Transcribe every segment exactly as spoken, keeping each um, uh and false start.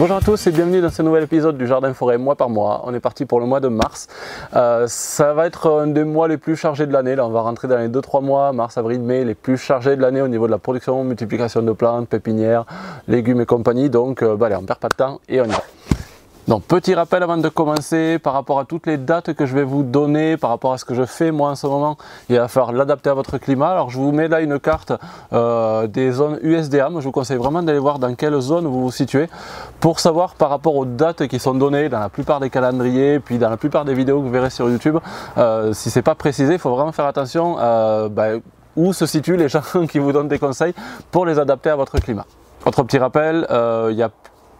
Bonjour à tous et bienvenue dans ce nouvel épisode du Jardin Forêt mois par mois. On est parti pour le mois de mars. Euh, ça va être un des mois les plus chargés de l'année. Là, on va rentrer dans les deux trois mois, mars, avril, mai, les plus chargés de l'année au niveau de la production, multiplication de plantes, pépinières, légumes et compagnie. Donc, euh, bah allez, on ne perd pas de temps et on y va. Donc petit rappel avant de commencer par rapport à toutes les dates que je vais vous donner, par rapport à ce que je fais moi en ce moment, il va falloir l'adapter à votre climat. Alors je vous mets là une carte euh, des zones U S D A, moi je vous conseille vraiment d'aller voir dans quelle zone vous vous situez pour savoir par rapport aux dates qui sont données dans la plupart des calendriers, puis dans la plupart des vidéos que vous verrez sur YouTube. Euh, si c'est pas précisé, il faut vraiment faire attention euh, bah, où se situent les gens qui vous donnent des conseils pour les adapter à votre climat. Autre petit rappel, euh, il y a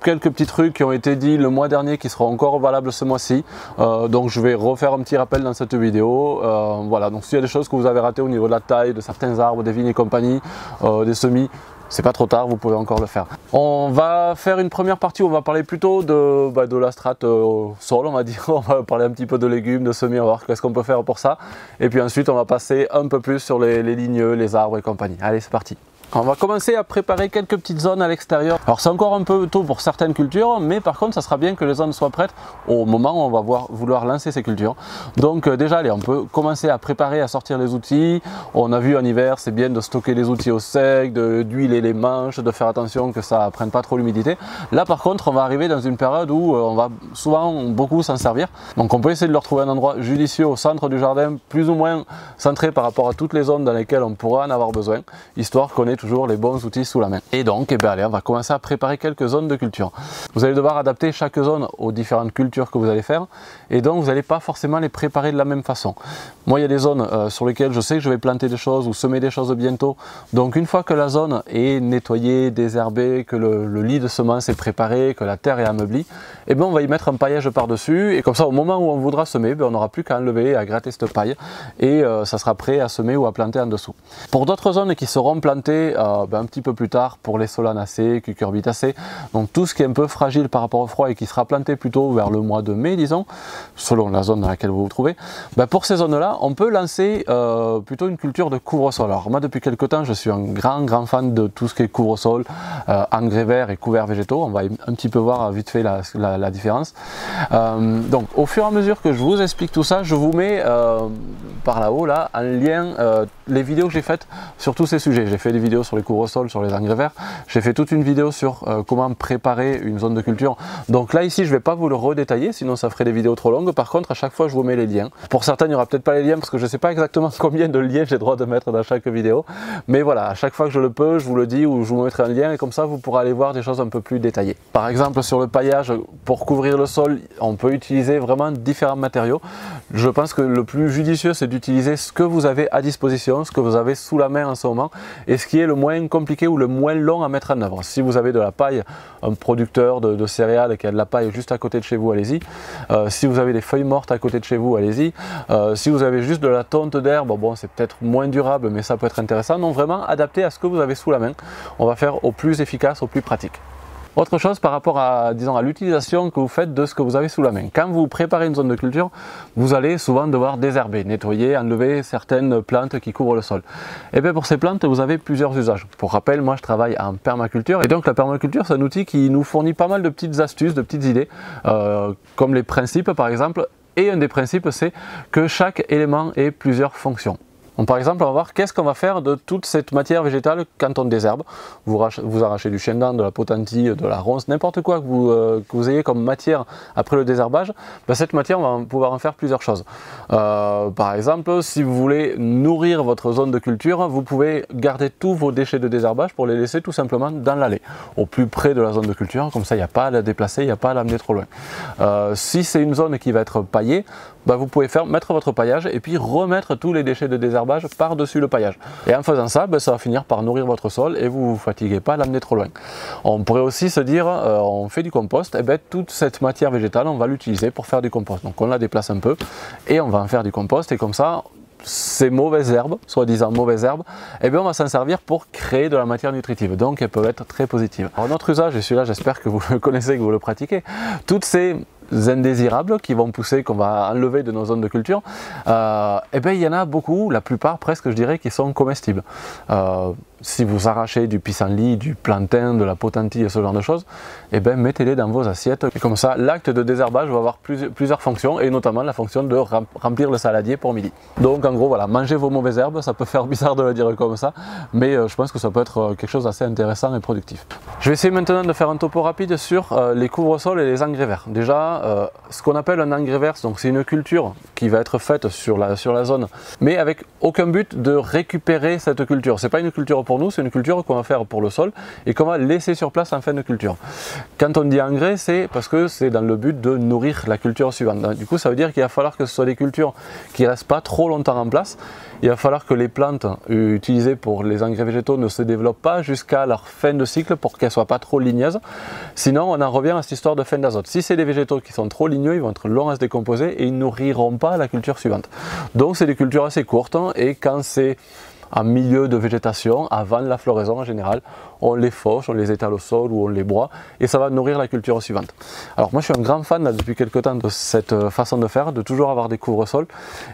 quelques petits trucs qui ont été dits le mois dernier qui seront encore valables ce mois-ci, euh, donc je vais refaire un petit rappel dans cette vidéo. Euh, voilà, donc s'il y a des choses que vous avez ratées au niveau de la taille de certains arbres, des vignes et compagnie, euh, des semis, c'est pas trop tard, vous pouvez encore le faire. On va faire une première partie où on va parler plutôt de, bah, de la strate euh, sol, on va dire. On va parler un petit peu de légumes, de semis, on va voir qu'est-ce qu'on peut faire pour ça. Et puis ensuite, on va passer un peu plus sur les, les ligneux, les arbres et compagnie. Allez, c'est parti. On va commencer à préparer quelques petites zones à l'extérieur. Alors c'est encore un peu tôt pour certaines cultures, mais par contre ça sera bien que les zones soient prêtes au moment où on va voir, vouloir lancer ces cultures. Donc euh, déjà allez, on peut commencer à préparer, à sortir les outils. On a vu en hiver, c'est bien de stocker les outils au sec, d'huiler les manches, de faire attention que ça ne prenne pas trop l'humidité. Là par contre on va arriver dans une période où euh, on va souvent beaucoup s'en servir. Donc on peut essayer de leur trouver un endroit judicieux au centre du jardin, plus ou moins centré par rapport à toutes les zones dans lesquelles on pourra en avoir besoin, histoire qu'on ait toujours les bons outils sous la main. Et donc, eh bien, allez, on va commencer à préparer quelques zones de culture. Vous allez devoir adapter chaque zone aux différentes cultures que vous allez faire, et donc vous n'allez pas forcément les préparer de la même façon. Moi, il y a des zones euh, sur lesquelles je sais que je vais planter des choses ou semer des choses bientôt. Donc, une fois que la zone est nettoyée, désherbée, que le, le lit de semences est préparé, que la terre est ameublie, eh bien, on va y mettre un paillage par-dessus, et comme ça, au moment où on voudra semer, eh bien, on n'aura plus qu'à enlever et à gratter cette paille, et euh, ça sera prêt à semer ou à planter en dessous. Pour d'autres zones qui seront plantées Euh, ben un petit peu plus tard, pour les solanacées, cucurbitacées, donc tout ce qui est un peu fragile par rapport au froid et qui sera planté plutôt vers le mois de mai, disons, selon la zone dans laquelle vous vous trouvez, ben pour ces zones-là, on peut lancer euh, plutôt une culture de couvre-sol. Alors moi, depuis quelques temps, je suis un grand, grand fan de tout ce qui est couvre-sol, euh, engrais verts et couverts végétaux. On va un petit peu voir vite fait la, la, la différence. Euh, donc, au fur et à mesure que je vous explique tout ça, je vous mets euh, par là-haut, là, en lien, euh, les vidéos que j'ai faites sur tous ces sujets. J'ai fait des vidéos sur les couvre-sols, sur les engrais verts, j'ai fait toute une vidéo sur euh, comment préparer une zone de culture. Donc là ici je vais pas vous le redétailler, sinon ça ferait des vidéos trop longues. Par contre à chaque fois je vous mets les liens. Pour certains il n'y aura peut-être pas les liens parce que je sais pas exactement combien de liens j'ai droit de mettre dans chaque vidéo, mais voilà, à chaque fois que je le peux je vous le dis ou je vous mettrai un lien, et comme ça vous pourrez aller voir des choses un peu plus détaillées. Par exemple sur le paillage, pour couvrir le sol on peut utiliser vraiment différents matériaux. Je pense que le plus judicieux c'est d'utiliser ce que vous avez à disposition, ce que vous avez sous la main en ce moment, et ce qui est le moins compliqué ou le moins long à mettre en œuvre. Si vous avez de la paille, un producteur de, de céréales qui a de la paille juste à côté de chez vous, allez-y. Euh, si vous avez des feuilles mortes à côté de chez vous, allez-y. Euh, si vous avez juste de la tonte d'herbe, bon, c'est peut-être moins durable, mais ça peut être intéressant. Donc vraiment, adapté à ce que vous avez sous la main. On va faire au plus efficace, au plus pratique. Autre chose par rapport à, disons, à l'utilisation que vous faites de ce que vous avez sous la main. Quand vous préparez une zone de culture, vous allez souvent devoir désherber, nettoyer, enlever certaines plantes qui couvrent le sol. Et bien pour ces plantes, vous avez plusieurs usages. Pour rappel, moi je travaille en permaculture, et donc la permaculture c'est un outil qui nous fournit pas mal de petites astuces, de petites idées, euh, comme les principes par exemple. Et un des principes c'est que chaque élément ait plusieurs fonctions. Donc, par exemple, on va voir qu'est-ce qu'on va faire de toute cette matière végétale quand on désherbe. Vous, vous arrachez du chien-dent, de la potentille, de la ronce, n'importe quoi que vous, euh, que vous ayez comme matière après le désherbage. Ben, cette matière, on va pouvoir en faire plusieurs choses. Euh, par exemple, si vous voulez nourrir votre zone de culture, vous pouvez garder tous vos déchets de désherbage pour les laisser tout simplement dans l'allée, au plus près de la zone de culture. Comme ça, il n'y a pas à la déplacer, il n'y a pas à l'amener trop loin. Euh, si c'est une zone qui va être paillée, ben, vous pouvez faire, mettre votre paillage et puis remettre tous les déchets de désherbage par-dessus le paillage, et en faisant ça ben, ça va finir par nourrir votre sol et vous ne vous fatiguez pas à l'amener trop loin. On pourrait aussi se dire euh, on fait du compost, et ben toute cette matière végétale on va l'utiliser pour faire du compost, donc on la déplace un peu et on va en faire du compost, et comme ça ces mauvaises herbes, soi-disant mauvaises herbes, eh bien on va s'en servir pour créer de la matière nutritive, donc elles peuvent être très positives. Alors, notre usage, et celui-là j'espère que vous le connaissez, que vous le pratiquez, toutes ces indésirables qui vont pousser, qu'on va enlever de nos zones de culture, euh, eh bien il y en a beaucoup, la plupart presque je dirais, qui sont comestibles. Euh, si vous arrachez du pissenlit, du plantain, de la potentille et ce genre de choses, et ben mettez-les dans vos assiettes. Et comme ça, l'acte de désherbage va avoir plus, plusieurs fonctions, et notamment la fonction de remplir le saladier pour midi. Donc en gros, voilà, mangez vos mauvaises herbes, ça peut faire bizarre de le dire comme ça, mais euh, je pense que ça peut être quelque chose d'assez intéressant et productif. Je vais essayer maintenant de faire un topo rapide sur euh, les couvre-sols et les engrais verts. Déjà, euh, ce qu'on appelle un engrais vert, donc c'est une culture qui va être faite sur la, sur la zone, mais avec aucun but de récupérer cette culture. C'est pas une culture pour nous, c'est une culture qu'on va faire pour le sol et qu'on va laisser sur place en fin de culture. Quand on dit engrais, c'est parce que c'est dans le but de nourrir la culture suivante. Du coup, ça veut dire qu'il va falloir que ce soit des cultures qui restent pas trop longtemps en place. Il va falloir que les plantes utilisées pour les engrais végétaux ne se développent pas jusqu'à leur fin de cycle pour qu'elles soient pas trop ligneuses. Sinon, on en revient à cette histoire de fin d'azote. Si c'est des végétaux qui sont trop ligneux, ils vont être longs à se décomposer et ils nourriront pas la culture suivante. Donc, c'est des cultures assez courtes, et quand c'est en milieu de végétation, avant la floraison en général, on les fauche, on les étale au sol ou on les broie et ça va nourrir la culture suivante. Alors moi je suis un grand fan là, depuis quelques temps de cette façon de faire, de toujours avoir des couvre-sols,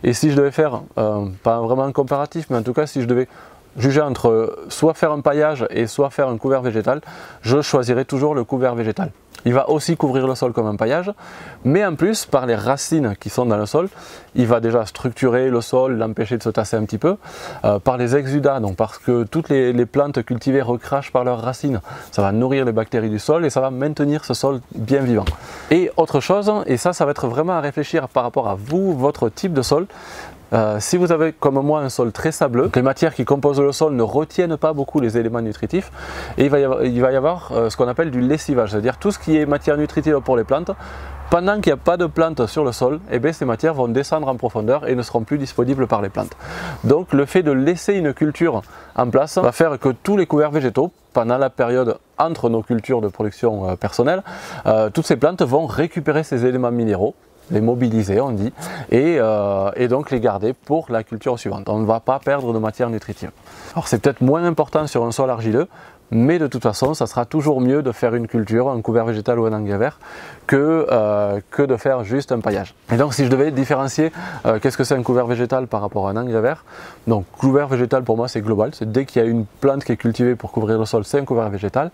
et si je devais faire, euh, pas vraiment un comparatif, mais en tout cas si je devais juger entre soit faire un paillage et soit faire un couvert végétal, je choisirais toujours le couvert végétal. Il va aussi couvrir le sol comme un paillage, mais en plus, par les racines qui sont dans le sol, il va déjà structurer le sol, l'empêcher de se tasser un petit peu. Euh, par les exudats, donc parce que toutes les, les plantes cultivées recrachent par leurs racines, ça va nourrir les bactéries du sol et ça va maintenir ce sol bien vivant. Et autre chose, et ça, ça va être vraiment à réfléchir par rapport à vous, votre type de sol. Euh, si vous avez comme moi un sol très sableux, les matières qui composent le sol ne retiennent pas beaucoup les éléments nutritifs et il va y avoir, il va y avoir euh, ce qu'on appelle du lessivage, c'est-à-dire tout ce qui est matière nutritive pour les plantes. Pendant qu'il n'y a pas de plantes sur le sol, eh bien, ces matières vont descendre en profondeur et ne seront plus disponibles par les plantes. Donc le fait de laisser une culture en place va faire que tous les couverts végétaux, pendant la période entre nos cultures de production euh, personnelle, euh, toutes ces plantes vont récupérer ces éléments minéraux, les mobiliser on dit, et, euh, et donc les garder pour la culture suivante. On ne va pas perdre de matière nutritive. Alors c'est peut-être moins important sur un sol argileux, mais de toute façon ça sera toujours mieux de faire une culture, un couvert végétal ou un engrais vert, que, euh, que de faire juste un paillage. Et donc si je devais différencier euh, qu'est-ce que c'est un couvert végétal par rapport à un engrais vert, donc couvert végétal pour moi c'est global, c'est dès qu'il y a une plante qui est cultivée pour couvrir le sol, c'est un couvert végétal,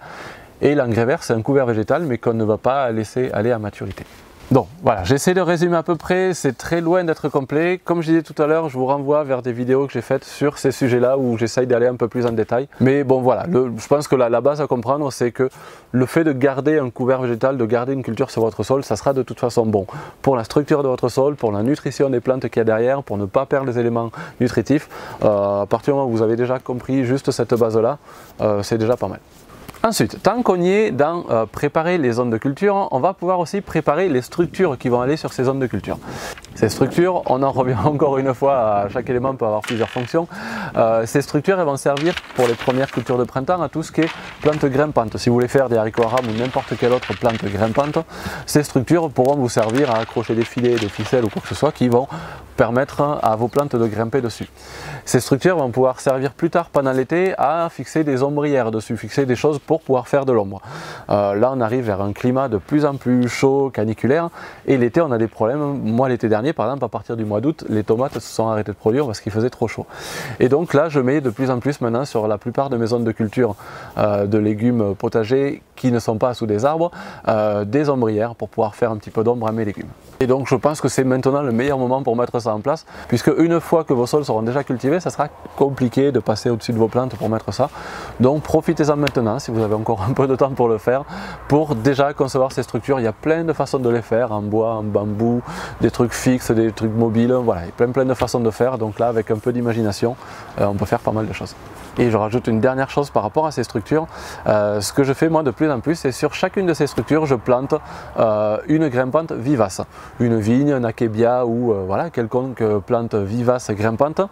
et l'engrais vert c'est un couvert végétal mais qu'on ne va pas laisser aller à maturité. Donc voilà, j'essaie de résumer à peu près, c'est très loin d'être complet. Comme je disais tout à l'heure, je vous renvoie vers des vidéos que j'ai faites sur ces sujets-là où j'essaye d'aller un peu plus en détail. Mais bon voilà, le, je pense que la, la base à comprendre, c'est que le fait de garder un couvert végétal, de garder une culture sur votre sol, ça sera de toute façon bon. Pour la structure de votre sol, pour la nutrition des plantes qu'il y a derrière, pour ne pas perdre les éléments nutritifs, euh, à partir du moment où vous avez déjà compris juste cette base-là, euh, c'est déjà pas mal. Ensuite, tant qu'on y est dans euh, préparer les zones de culture, on va pouvoir aussi préparer les structures qui vont aller sur ces zones de culture. Ces structures, on en revient encore une fois, à chaque élément peut avoir plusieurs fonctions. Euh, ces structures, elles vont servir pour les premières cultures de printemps à tout ce qui est plantes grimpantes. Si vous voulez faire des haricots arables ou n'importe quelle autre plante grimpante, ces structures pourront vous servir à accrocher des filets, des ficelles ou quoi que ce soit qui vont permettre à vos plantes de grimper dessus. Ces structures vont pouvoir servir plus tard pendant l'été à fixer des ombrières dessus, fixer des choses pour pouvoir faire de l'ombre. Euh, là on arrive vers un climat de plus en plus chaud, caniculaire, et l'été on a des problèmes. Moi l'été dernier par exemple, à partir du mois d'août, les tomates se sont arrêtées de produire parce qu'il faisait trop chaud. Et donc là je mets de plus en plus maintenant sur la plupart de mes zones de culture euh, de légumes potagers qui ne sont pas sous des arbres, euh, des ombrières pour pouvoir faire un petit peu d'ombre à mes légumes. Et donc je pense que c'est maintenant le meilleur moment pour mettre ça en place, puisque une fois que vos sols seront déjà cultivés, ça sera compliqué de passer au-dessus de vos plantes pour mettre ça. Donc profitez-en maintenant si vous avez encore un peu de temps pour le faire, pour déjà concevoir ces structures. Il y a plein de façons de les faire, en bois, en bambou, des trucs fixes, des trucs mobiles, voilà, il y a plein plein de façons de faire. Donc là avec un peu d'imagination, euh, on peut faire pas mal de choses. Et je rajoute une dernière chose par rapport à ces structures, euh, ce que je fais moi de plus en plus, c'est sur chacune de ces structures je plante euh, une grimpante vivace, une vigne, un akébia ou euh, voilà, quelconque plante vivace grimpante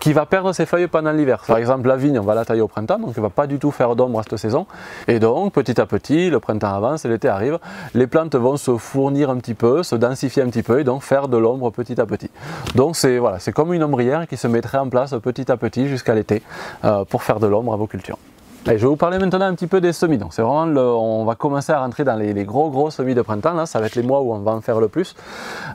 qui va perdre ses feuilles pendant l'hiver. Par exemple la vigne, on va la tailler au printemps, donc elle ne va pas du tout faire d'ombre à cette saison, et donc petit à petit, le printemps avance, l'été arrive, les plantes vont se fournir un petit peu, se densifier un petit peu et donc faire de l'ombre petit à petit. Donc c'est voilà, c'est comme une ombrière qui se mettrait en place petit à petit jusqu'à l'été euh, pour faire de l'ombre à vos cultures. Allez, je vais vous parler maintenant un petit peu des semis. Donc c'est vraiment le, on va commencer à rentrer dans les, les gros gros semis de printemps. Là, ça va être les mois où on va en faire le plus.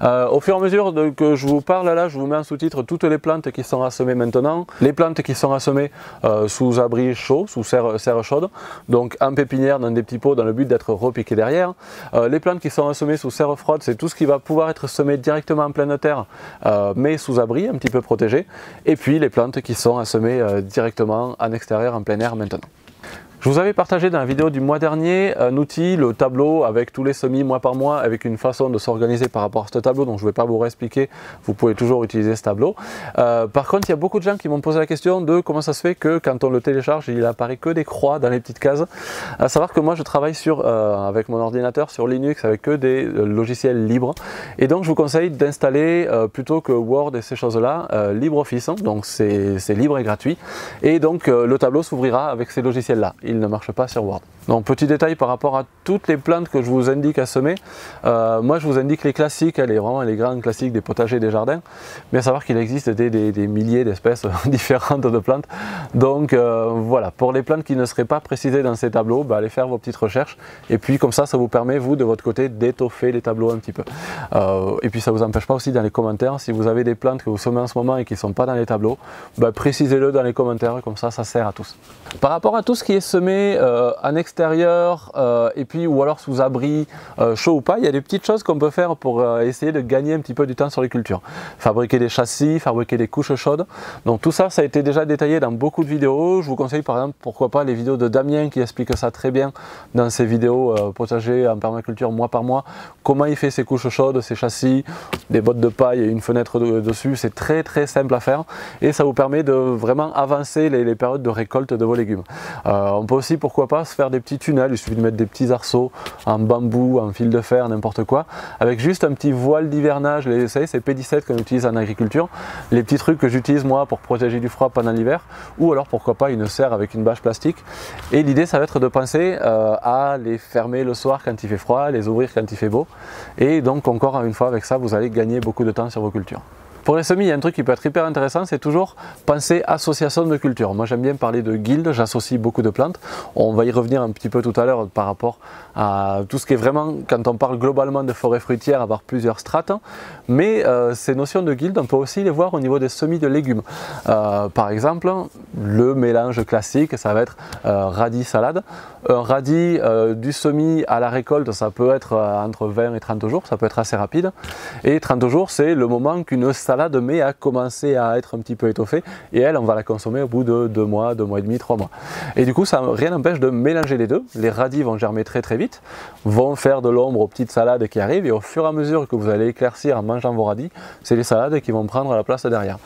Euh, au fur et à mesure de, que je vous parle là, je vous mets en sous-titre toutes les plantes qui sont à semer maintenant, les plantes qui sont à semer euh, sous abri chaud, sous serre, serre chaude, donc en pépinière dans des petits pots dans le but d'être repiqué derrière. Euh, les plantes qui sont à semer sous serre froide, c'est tout ce qui va pouvoir être semé directement en pleine terre, euh, mais sous abri, un petit peu protégé. Et puis les plantes qui sont à semer euh, directement en extérieur, en plein air maintenant. Je vous avais partagé dans la vidéo du mois dernier un outil, le tableau avec tous les semis mois par mois, avec une façon de s'organiser par rapport à ce tableau, donc je ne vais pas vous réexpliquer, vous pouvez toujours utiliser ce tableau. Euh, par contre, il y a beaucoup de gens qui m'ont posé la question de comment ça se fait que quand on le télécharge, il apparaît que des croix dans les petites cases. À savoir que moi je travaille sur, euh, avec mon ordinateur sur Linux avec que des euh, logiciels libres, et donc je vous conseille d'installer euh, plutôt que Word et ces choses-là, euh, LibreOffice, donc c'est libre et gratuit, et donc euh, le tableau s'ouvrira avec ces logiciels-là. Il ne marche pas sur Word. Donc petit détail par rapport à toutes les plantes que je vous indique à semer, euh, moi je vous indique les classiques, les, vraiment les grands classiques des potagers, des jardins, mais à savoir qu'il existe des, des, des milliers d'espèces différentes de plantes, donc euh, voilà, pour les plantes qui ne seraient pas précisées dans ces tableaux, bah, allez faire vos petites recherches, et puis comme ça, ça vous permet vous de votre côté d'étoffer les tableaux un petit peu, euh, et puis ça vous empêche pas aussi dans les commentaires, si vous avez des plantes que vous semez en ce moment et qui ne sont pas dans les tableaux, bah, précisez-le dans les commentaires, comme ça, ça sert à tous. Par rapport à tout ce qui est semé euh, en extérieur, extérieur euh, et puis ou alors sous abri euh, chaud ou pas, il y a des petites choses qu'on peut faire pour euh, essayer de gagner un petit peu du temps sur les cultures, fabriquer des châssis, fabriquer des couches chaudes, donc tout ça ça a été déjà détaillé dans beaucoup de vidéos. Je vous conseille par exemple pourquoi pas les vidéos de Damien qui explique ça très bien dans ses vidéos euh, potager en permaculture mois par mois, comment il fait ses couches chaudes, ses châssis, des bottes de paille et une fenêtre de, dessus, c'est très très simple à faire et ça vous permet de vraiment avancer les, les périodes de récolte de vos légumes. Euh, on peut aussi pourquoi pas se faire des petits tunnels, il suffit de mettre des petits arceaux en bambou, en fil de fer, n'importe quoi, avec juste un petit voile d'hivernage, vous savez c'est P dix-sept qu'on utilise en agriculture, les petits trucs que j'utilise moi pour protéger du froid pendant l'hiver, ou alors pourquoi pas une serre avec une bâche plastique, et l'idée ça va être de penser euh, à les fermer le soir quand il fait froid, les ouvrir quand il fait beau, et donc encore une fois avec ça vous allez gagner beaucoup de temps sur vos cultures. Pour les semis, il y a un truc qui peut être hyper intéressant, c'est toujours penser association de cultures. Moi j'aime bien parler de guildes, j'associe beaucoup de plantes. On va y revenir un petit peu tout à l'heure par rapport à tout ce qui est vraiment, quand on parle globalement de forêt fruitière, avoir plusieurs strates. Mais euh, ces notions de guildes, on peut aussi les voir au niveau des semis de légumes. Euh, par exemple, le mélange classique, ça va être euh, radis-salade. Un radis euh, du semis à la récolte, ça peut être euh, entre vingt et trente jours, ça peut être assez rapide. Et trente jours, c'est le moment qu'une salade salade mais a commencé à être un petit peu étoffée et elle on va la consommer au bout de deux mois, deux mois et demi, trois mois. Et du coup ça rien n'empêche de mélanger les deux, les radis vont germer très très vite, vont faire de l'ombre aux petites salades qui arrivent et au fur et à mesure que vous allez éclaircir en mangeant vos radis, c'est les salades qui vont prendre la place derrière.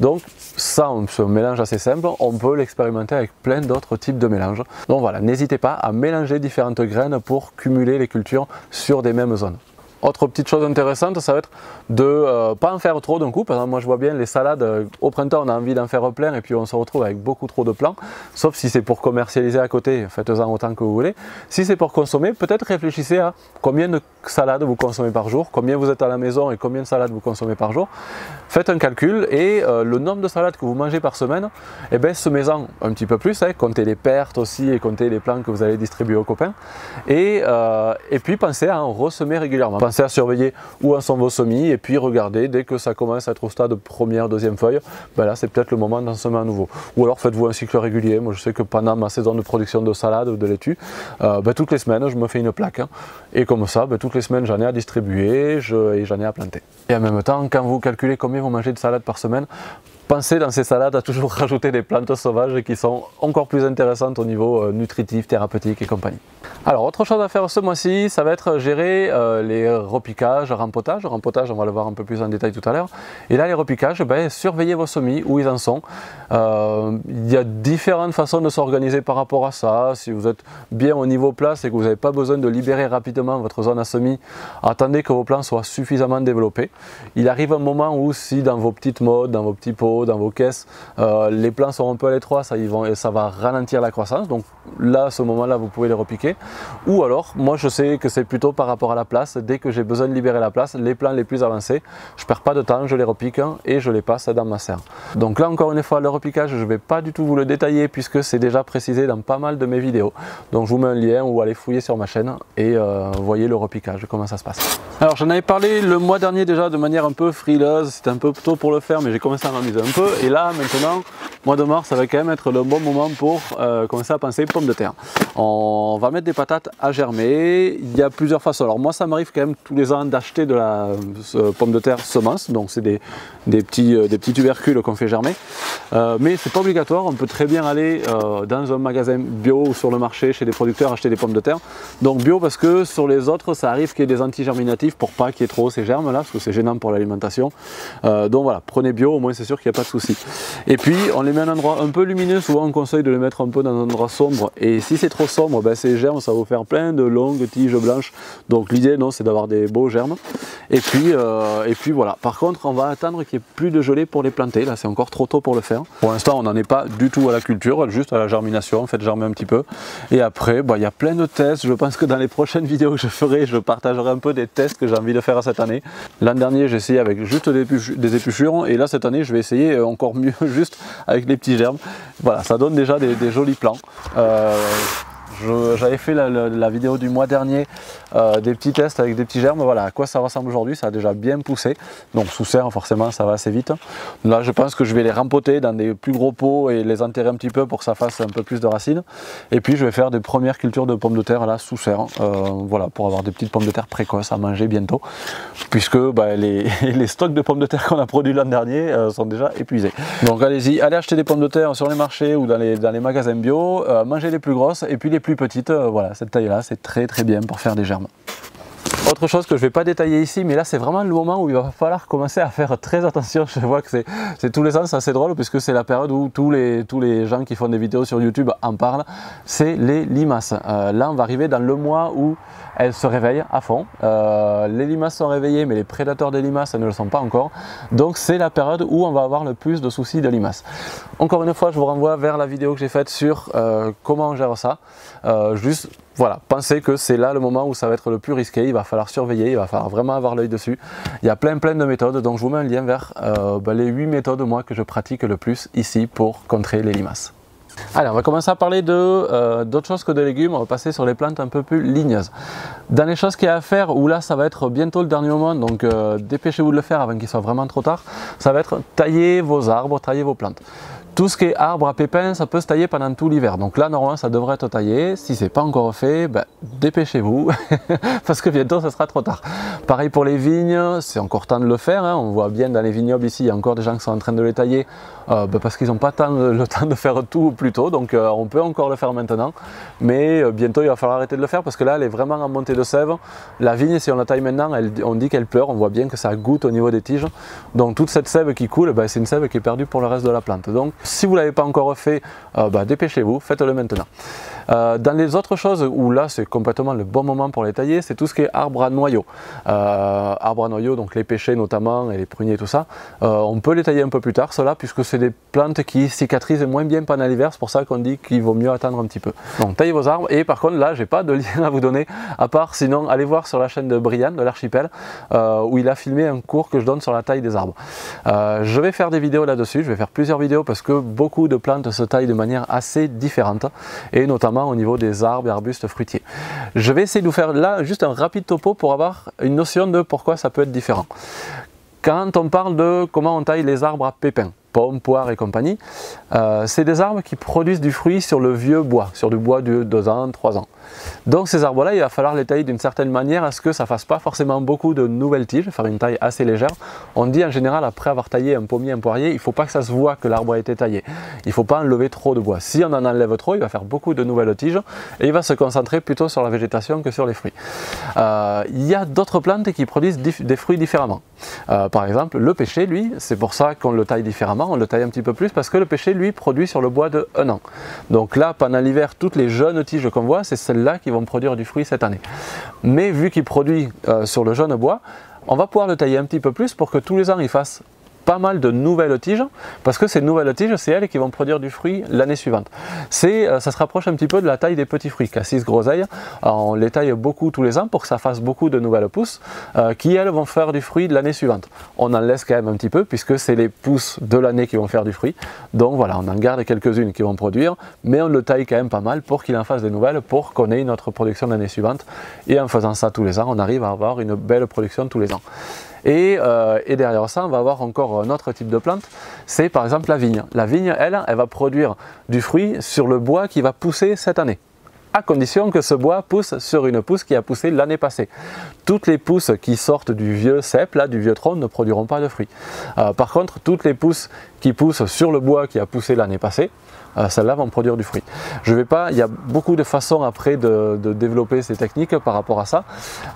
Donc ça on se mélange assez simple, on peut l'expérimenter avec plein d'autres types de mélanges. Donc voilà, n'hésitez pas à mélanger différentes graines pour cumuler les cultures sur des mêmes zones. Autre petite chose intéressante, ça va être de euh, pas en faire trop d'un coup. Par exemple, moi je vois bien les salades, euh, au printemps on a envie d'en faire plein et puis on se retrouve avec beaucoup trop de plants. Sauf si c'est pour commercialiser à côté, faites-en autant que vous voulez. Si c'est pour consommer, peut-être réfléchissez à combien de salades vous consommez par jour, combien vous êtes à la maison et combien de salades vous consommez par jour. Faites un calcul et euh, le nombre de salades que vous mangez par semaine, eh ben, semez-en un petit peu plus, hein, comptez les pertes aussi et comptez les plants que vous allez distribuer aux copains. Et, euh, et puis pensez à en ressemer régulièrement. Pensez à surveiller où en sont vos semis et puis regardez dès que ça commence à être au stade première, deuxième feuille, ben là c'est peut-être le moment d'en semer à nouveau. Ou alors faites-vous un cycle régulier, moi je sais que pendant ma saison de production de salade ou de laitue, euh, ben, toutes les semaines je me fais une plaque hein. Et comme ça ben, toutes les semaines j'en ai à distribuer je, et j'en ai à planter. Et en même temps quand vous calculez combien vous mangez de salade par semaine, pensez dans ces salades à toujours rajouter des plantes sauvages qui sont encore plus intéressantes au niveau nutritif, thérapeutique et compagnie. Alors autre chose à faire ce mois-ci, ça va être gérer euh, les repiquages, rempotages. Rempotage, on va le voir un peu plus en détail tout à l'heure. Et là les repiquages, ben, surveillez vos semis, où ils en sont. Euh, il y a différentes façons de s'organiser par rapport à ça. Si vous êtes bien au niveau place et que vous n'avez pas besoin de libérer rapidement votre zone à semis, attendez que vos plants soient suffisamment développés. Il arrive un moment où si dans vos petites modes, dans vos petits pots, eau, dans vos caisses, euh, les plants sont un peu à l'étroit, ça, ils vont, ça va ralentir la croissance. Donc là, à ce moment-là, vous pouvez les repiquer. Ou alors, moi je sais que c'est plutôt par rapport à la place. Dès que j'ai besoin de libérer la place, les plants les plus avancés, je ne perds pas de temps, je les repique et je les passe dans ma serre. Donc là, encore une fois, le repiquage, je ne vais pas du tout vous le détailler puisque c'est déjà précisé dans pas mal de mes vidéos. Donc je vous mets un lien ou allez fouiller sur ma chaîne et euh, voyez le repiquage, comment ça se passe. Alors j'en avais parlé le mois dernier déjà de manière un peu frileuse, c'était un peu tôt pour le faire mais j'ai commencé à m'amuser un peu et là maintenant, mois de mars, ça va quand même être le bon moment pour euh, commencer à penser pommes de terre. On va mettre des patates à germer, il y a plusieurs façons. Alors moi ça m'arrive quand même tous les ans d'acheter de la euh, pomme de terre semence, donc c'est des, des, petits, euh, des petits tubercules qu'on fait germer, euh, mais c'est pas obligatoire, on peut très bien aller euh, dans un magasin bio ou sur le marché chez des producteurs acheter des pommes de terre. Donc bio parce que sur les autres ça arrive qu'il y ait des anti-germinatifs pour pas qu'il y ait trop ces germes là, parce que c'est gênant pour l'alimentation. Euh, donc voilà, prenez bio, au moins c'est sûr qu'il n'y a pas de souci. Et puis on les met à un endroit un peu lumineux, souvent on conseille de les mettre un peu dans un endroit sombre, et si c'est trop sombre, ben ces germes ça va vous faire plein de longues tiges blanches. Donc l'idée non, c'est d'avoir des beaux germes. Et puis, euh, et puis voilà, par contre on va attendre qu'il n'y ait plus de gelée pour les planter, là c'est encore trop tôt pour le faire. Pour l'instant on n'en est pas du tout à la culture, juste à la germination, en fait germer un petit peu. Et après, bah, y a plein de tests, je pense que dans les prochaines vidéos que je ferai, je partagerai un peu des tests que j'ai envie de faire cette année. L'an dernier j'ai essayé avec juste des, des épluchures et là cette année je vais essayer encore mieux juste avec les petits germes. Voilà, ça donne déjà des, des jolis plants. Euh, J'avais fait la, la, la vidéo du mois dernier euh, des petits tests avec des petits germes. Voilà à quoi ça ressemble aujourd'hui, ça a déjà bien poussé. Donc sous serre forcément ça va assez vite. Là je pense que je vais les rempoter dans des plus gros pots et les enterrer un petit peu pour que ça fasse un peu plus de racines. Et puis je vais faire des premières cultures de pommes de terre là sous serre. Euh, voilà, pour avoir des petites pommes de terre précoces à manger bientôt. Puisque bah, les, les stocks de pommes de terre qu'on a produits l'an dernier euh, sont déjà épuisés. Donc allez-y, allez acheter des pommes de terre sur les marchés ou dans les, dans les magasins bio. Euh, mangez les plus grosses et puis les plus petite, euh, voilà, cette taille là c'est très très bien pour faire des germes. Autre chose que je ne vais pas détailler ici, mais là c'est vraiment le moment où il va falloir commencer à faire très attention. Je vois que c'est tous les ans, c'est assez drôle puisque c'est la période où tous les, tous les gens qui font des vidéos sur YouTube en parlent, c'est les limaces. Euh, là on va arriver dans le mois où elles se réveillent à fond. Euh, les limaces sont réveillées mais les prédateurs des limaces ne le sont pas encore. Donc c'est la période où on va avoir le plus de soucis de limaces. Encore une fois je vous renvoie vers la vidéo que j'ai faite sur euh, comment on gère ça. Euh, juste voilà, pensez que c'est là le moment où ça va être le plus risqué, il va falloir surveiller, il va falloir vraiment avoir l'œil dessus. Il y a plein plein de méthodes, donc je vous mets un lien vers euh, ben les huit méthodes moi que je pratique le plus ici pour contrer les limaces. Allez, on va commencer à parler de euh, d'autres choses que des légumes, on va passer sur les plantes un peu plus ligneuses. Dans les choses qu'il y a à faire, où là ça va être bientôt le dernier moment, donc euh, dépêchez-vous de le faire avant qu'il soit vraiment trop tard, ça va être tailler vos arbres, tailler vos plantes. Tout ce qui est arbre à pépins, ça peut se tailler pendant tout l'hiver. Donc là, normalement, ça devrait être taillé. Si ce n'est pas encore fait, ben, dépêchez-vous parce que bientôt, ça sera trop tard. Pareil pour les vignes, c'est encore temps de le faire. Hein. On voit bien dans les vignobles ici, il y a encore des gens qui sont en train de les tailler euh, ben, parce qu'ils n'ont pas tant, le temps de faire tout plus tôt. Donc euh, on peut encore le faire maintenant. Mais euh, bientôt, il va falloir arrêter de le faire parce que là, elle est vraiment en montée de sève. La vigne, si on la taille maintenant, elle, on dit qu'elle pleure. On voit bien que ça goûte au niveau des tiges. Donc toute cette sève qui coule, ben, c'est une sève qui est perdue pour le reste de la plante. Donc si vous ne l'avez pas encore fait, euh, bah, dépêchez-vous, faites-le maintenant. Euh, dans les autres choses où là c'est complètement le bon moment pour les tailler, c'est tout ce qui est arbre à noyaux. Euh, arbre à noyaux, donc les pêchers notamment et les pruniers et tout ça, euh, on peut les tailler un peu plus tard ceux-là puisque c'est des plantes qui cicatrisent moins bien pendant l'hiver, c'est pour ça qu'on dit qu'il vaut mieux attendre un petit peu. Donc taillez vos arbres et par contre là j'ai pas de lien à vous donner à part sinon allez voir sur la chaîne de Brian de l'archipel euh, où il a filmé un cours que je donne sur la taille des arbres. Euh, je vais faire des vidéos là-dessus, je vais faire plusieurs vidéos parce que beaucoup de plantes se taillent de manière assez différente et notamment au niveau des arbres et arbustes fruitiers. Je vais essayer de vous faire là juste un rapide topo pour avoir une notion de pourquoi ça peut être différent. Quand on parle de comment on taille les arbres à pépins, pommes, poires et compagnie, euh, c'est des arbres qui produisent du fruit sur le vieux bois, sur du bois de deux ans, trois ans. Donc ces arbres-là, il va falloir les tailler d'une certaine manière à ce que ça ne fasse pas forcément beaucoup de nouvelles tiges, faire une taille assez légère. On dit en général, après avoir taillé un pommier, un poirier, il ne faut pas que ça se voit que l'arbre a été taillé. Il ne faut pas enlever trop de bois. Si on en enlève trop, il va faire beaucoup de nouvelles tiges et il va se concentrer plutôt sur la végétation que sur les fruits. Euh, il y a d'autres plantes qui produisent des fruits différemment. Euh, par exemple, le pêcher, lui, c'est pour ça qu'on le taille différemment, on le taille un petit peu plus parce que le pêcher, lui, produit sur le bois de un an. Donc là, pendant l'hiver, toutes les jeunes tiges qu'on voit, c'est celles-là qui vont produire du fruit cette année. Mais vu qu'il produit euh, sur le jeune bois, on va pouvoir le tailler un petit peu plus pour que tous les ans il fasse pas mal de nouvelles tiges, parce que ces nouvelles tiges, c'est elles qui vont produire du fruit l'année suivante. C'est, euh, ça se rapproche un petit peu de la taille des petits fruits, cassis, groseille. Alors, on les taille beaucoup tous les ans pour que ça fasse beaucoup de nouvelles pousses, euh, qui elles vont faire du fruit de l'année suivante. On en laisse quand même un petit peu, puisque c'est les pousses de l'année qui vont faire du fruit. Donc voilà, on en garde quelques-unes qui vont produire, mais on le taille quand même pas mal pour qu'il en fasse des nouvelles, pour qu'on ait notre production l'année suivante. Et en faisant ça tous les ans, on arrive à avoir une belle production tous les ans. Et, euh, et derrière ça, on va avoir encore un autre type de plante, c'est par exemple la vigne. La vigne, elle, elle va produire du fruit sur le bois qui va pousser cette année, à condition que ce bois pousse sur une pousse qui a poussé l'année passée. Toutes les pousses qui sortent du vieux cep, là, du vieux tronc, ne produiront pas de fruits. Euh, par contre, toutes les pousses qui poussent sur le bois qui a poussé l'année passée, Euh, celles-là vont produire du fruit. Je vais pas, il y a beaucoup de façons après de, de développer ces techniques par rapport à ça.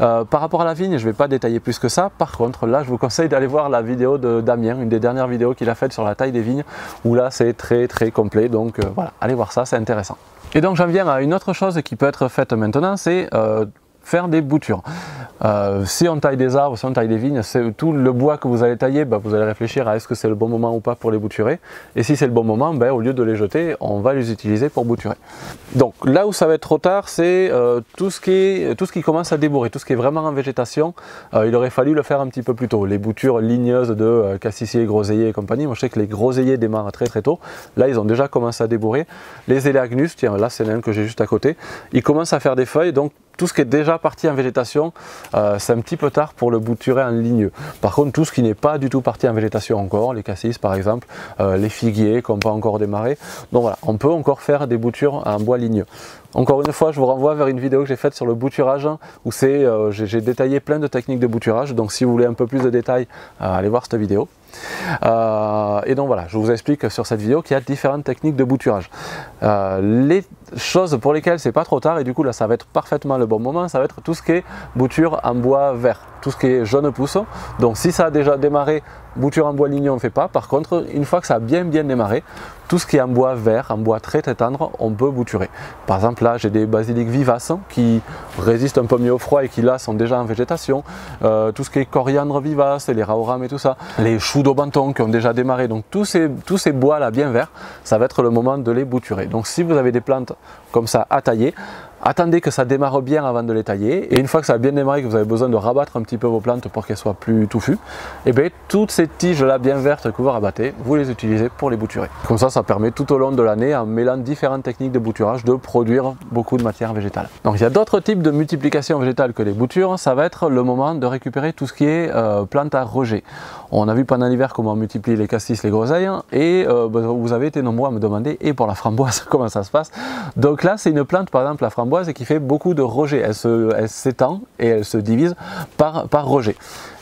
Euh, par rapport à la vigne, je ne vais pas détailler plus que ça. Par contre, là, je vous conseille d'aller voir la vidéo de Damien, une des dernières vidéos qu'il a faite sur la taille des vignes, où là, c'est très très complet. Donc euh, voilà, allez voir ça, c'est intéressant. Et donc, j'en viens à une autre chose qui peut être faite maintenant, c'est euh, faire des boutures. Euh, si on taille des arbres, si on taille des vignes, c'est tout le bois que vous allez tailler, bah, vous allez réfléchir à est-ce que c'est le bon moment ou pas pour les bouturer. Et si c'est le bon moment, bah, au lieu de les jeter, on va les utiliser pour bouturer. Donc là où ça va être trop tard, c'est euh, tout ce qui est, tout ce qui commence à débourrer, tout ce qui est vraiment en végétation, euh, il aurait fallu le faire un petit peu plus tôt. Les boutures ligneuses de euh, cassissier, groseillier et compagnie, moi je sais que les groseilliers démarrent très très tôt. Là ils ont déjà commencé à débourrer. Les élagnus, tiens là c'est l'un que j'ai juste à côté, ils commencent à faire des feuilles, donc tout ce qui est déjà parti en végétation, euh, c'est un petit peu tard pour le bouturer en ligneux. Par contre, tout ce qui n'est pas du tout parti en végétation encore, les cassis par exemple, euh, les figuiers qu'on peut encore démarrer. Donc voilà, on peut encore faire des boutures en bois ligneux. Encore une fois, je vous renvoie vers une vidéo que j'ai faite sur le bouturage, où c'est, euh, j'ai détaillé plein de techniques de bouturage. Donc si vous voulez un peu plus de détails, euh, allez voir cette vidéo. Euh, et donc voilà, je vous explique sur cette vidéo qu'il y a différentes techniques de bouturage. Euh, les choses pour lesquelles c'est pas trop tard, et du coup là ça va être parfaitement le bon moment, ça va être tout ce qui est bouture en bois vert, tout ce qui est jeune pousse. Donc si ça a déjà démarré, bouture en bois ligné on ne fait pas. Par contre, une fois que ça a bien bien démarré, tout ce qui est en bois vert, en bois très très tendre, on peut bouturer. Par exemple là j'ai des basiliques vivaces qui résistent un peu mieux au froid et qui là sont déjà en végétation. Euh, tout ce qui est coriandre vivace, les raorams et tout ça, les choux d'aubenton qui ont déjà démarré. Donc tous ces, tous ces bois là bien verts, ça va être le moment de les bouturer. Donc si vous avez des plantes comme ça à tailler, attendez que ça démarre bien avant de les tailler, et une fois que ça a bien démarré, que vous avez besoin de rabattre un petit peu vos plantes pour qu'elles soient plus touffues, et bien toutes ces tiges là bien vertes que vous rabattez, vous les utilisez pour les bouturer. Comme ça, ça permet tout au long de l'année, en mêlant différentes techniques de bouturage, de produire beaucoup de matière végétale. Donc il y a d'autres types de multiplication végétale que les boutures. Ça va être le moment de récupérer tout ce qui est euh, plantes à rejet. On a vu pendant l'hiver comment on multiplie les cassis, les groseilles, et euh, vous avez été nombreux à me demander, et pour la framboise, comment ça se passe? Donc là, c'est une plante, par exemple la framboise, et qui fait beaucoup de rejets. Elle s'étend et elle se divise par, par rejet.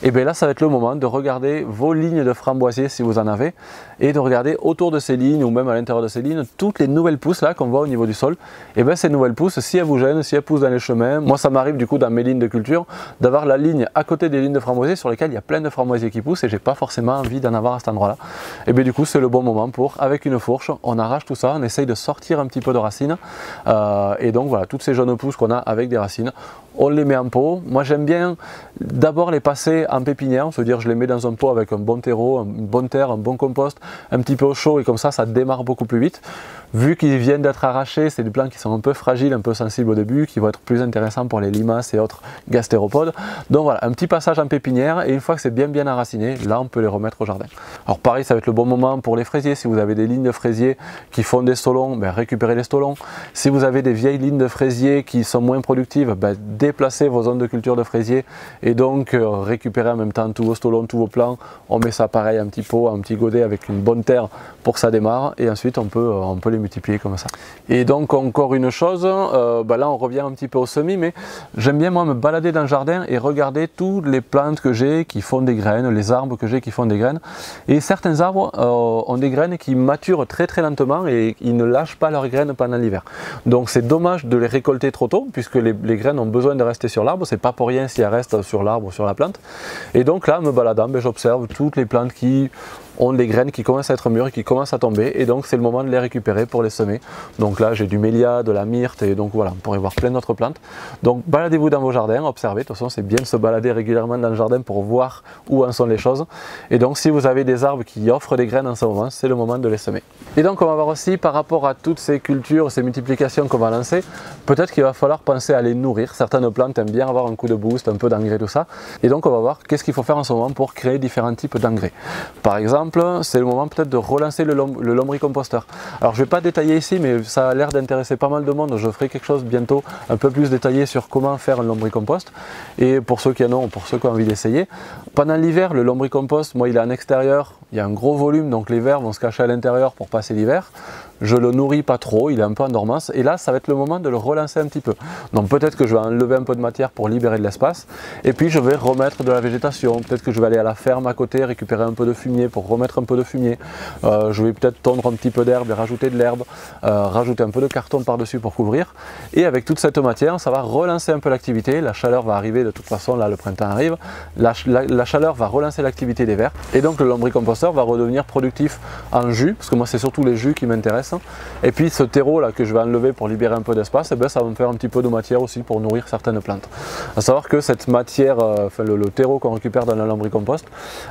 Et bien là, ça va être le moment de regarder vos lignes de framboisier si vous en avez, et de regarder autour de ces lignes ou même à l'intérieur de ces lignes toutes les nouvelles pousses là qu'on voit au niveau du sol. Et bien ces nouvelles pousses, si elles vous gênent, si elles poussent dans les chemins, moi ça m'arrive du coup dans mes lignes de culture d'avoir la ligne à côté des lignes de framboisier sur lesquelles il y a plein de framboisiers qui poussent et j'ai pas forcément envie d'en avoir à cet endroit là. Et bien du coup, c'est le bon moment pour, avec une fourche, on arrache tout ça, on essaye de sortir un petit peu de racines euh, et donc voilà, toutes ces jeunes pousses qu'on a avec des racines, on les met en pot. Moi j'aime bien d'abord les passer en pépinière, se dire je les mets dans un pot avec un bon terreau, une bonne terre, un bon compost, un petit peu au chaud, et comme ça, ça démarre beaucoup plus vite. Vu qu'ils viennent d'être arrachés, c'est des plants qui sont un peu fragiles, un peu sensibles au début, qui vont être plus intéressants pour les limaces et autres gastéropodes. Donc voilà, un petit passage en pépinière, et une fois que c'est bien bien enraciné, là on peut les remettre au jardin. Alors pareil, ça va être le bon moment pour les fraisiers. Si vous avez des lignes de fraisiers qui font des stolons, ben, récupérez les stolons. Si vous avez des vieilles lignes de fraisiers qui sont moins productives, ben, déplacez vos zones de culture de fraisiers, et donc euh, récupérez en même temps tous vos stolons, tous vos plants. On met ça pareil, un petit pot, un petit godet avec une bonne terre pour que ça démarre, et ensuite on peut, euh, on peut les multiplier comme ça. Et donc encore une chose, euh, bah là on revient un petit peu au semis, mais j'aime bien moi me balader dans le jardin et regarder toutes les plantes que j'ai qui font des graines, les arbres que j'ai qui font des graines, et certains arbres euh, ont des graines qui maturent très très lentement et ils ne lâchent pas leurs graines pendant l'hiver. Donc c'est dommage de les récolter trop tôt, puisque les, les graines ont besoin de rester sur l'arbre, c'est pas pour rien si elles restent sur l'arbre ou sur la plante. Et donc là, me baladant, ben, j'observe toutes les plantes qui ont des graines qui commencent à être mûres et qui commencent à tomber, et donc c'est le moment de les récupérer pour les semer. Donc là j'ai du mélia, de la myrte, et donc voilà, on pourrait voir plein d'autres plantes. Donc baladez-vous dans vos jardins, observez, de toute façon c'est bien de se balader régulièrement dans le jardin pour voir où en sont les choses. Et donc si vous avez des arbres qui offrent des graines en ce moment, c'est le moment de les semer. Et donc on va voir aussi par rapport à toutes ces cultures, ces multiplications qu'on va lancer, peut-être qu'il va falloir penser à les nourrir. Certaines plantes aiment bien avoir un coup de boost, un peu d'engrais, tout ça. Et donc on va voir qu'est-ce qu'il faut faire en ce moment pour créer différents types d'engrais. Par exemple, c'est le moment peut-être de relancer le, lom le lombricomposteur. Alors je ne vais pas détailler ici, mais ça a l'air d'intéresser pas mal de monde. Je ferai quelque chose bientôt un peu plus détaillé sur comment faire un lombricompost. Et pour ceux qui en ont, pour ceux qui ont envie d'essayer, pendant l'hiver, le lombricompost, moi il est en extérieur, il y a un gros volume, donc les vers vont se cacher à l'intérieur pour passer l'hiver. Je le nourris pas trop, il est un peu en dormance, et là ça va être le moment de le relancer un petit peu. Donc peut-être que je vais enlever un peu de matière pour libérer de l'espace, et puis je vais remettre de la végétation. Peut-être que je vais aller à la ferme à côté récupérer un peu de fumier pour remettre un peu de fumier. Euh, je vais peut-être tondre un petit peu d'herbe et rajouter de l'herbe, euh, rajouter un peu de carton par-dessus pour couvrir, et avec toute cette matière ça va relancer un peu l'activité. La chaleur va arriver de toute façon, là le printemps arrive, la, la, la chaleur va relancer l'activité des vers, et donc le lombricomposteur va redevenir productif en jus, parce que moi c'est surtout les jus qui m'intéressent. Et puis ce terreau là que je vais enlever pour libérer un peu d'espace, eh ben, ça va me faire un petit peu de matière aussi pour nourrir certaines plantes. A savoir que cette matière, euh, enfin, le, le terreau qu'on récupère dans la lombricompost,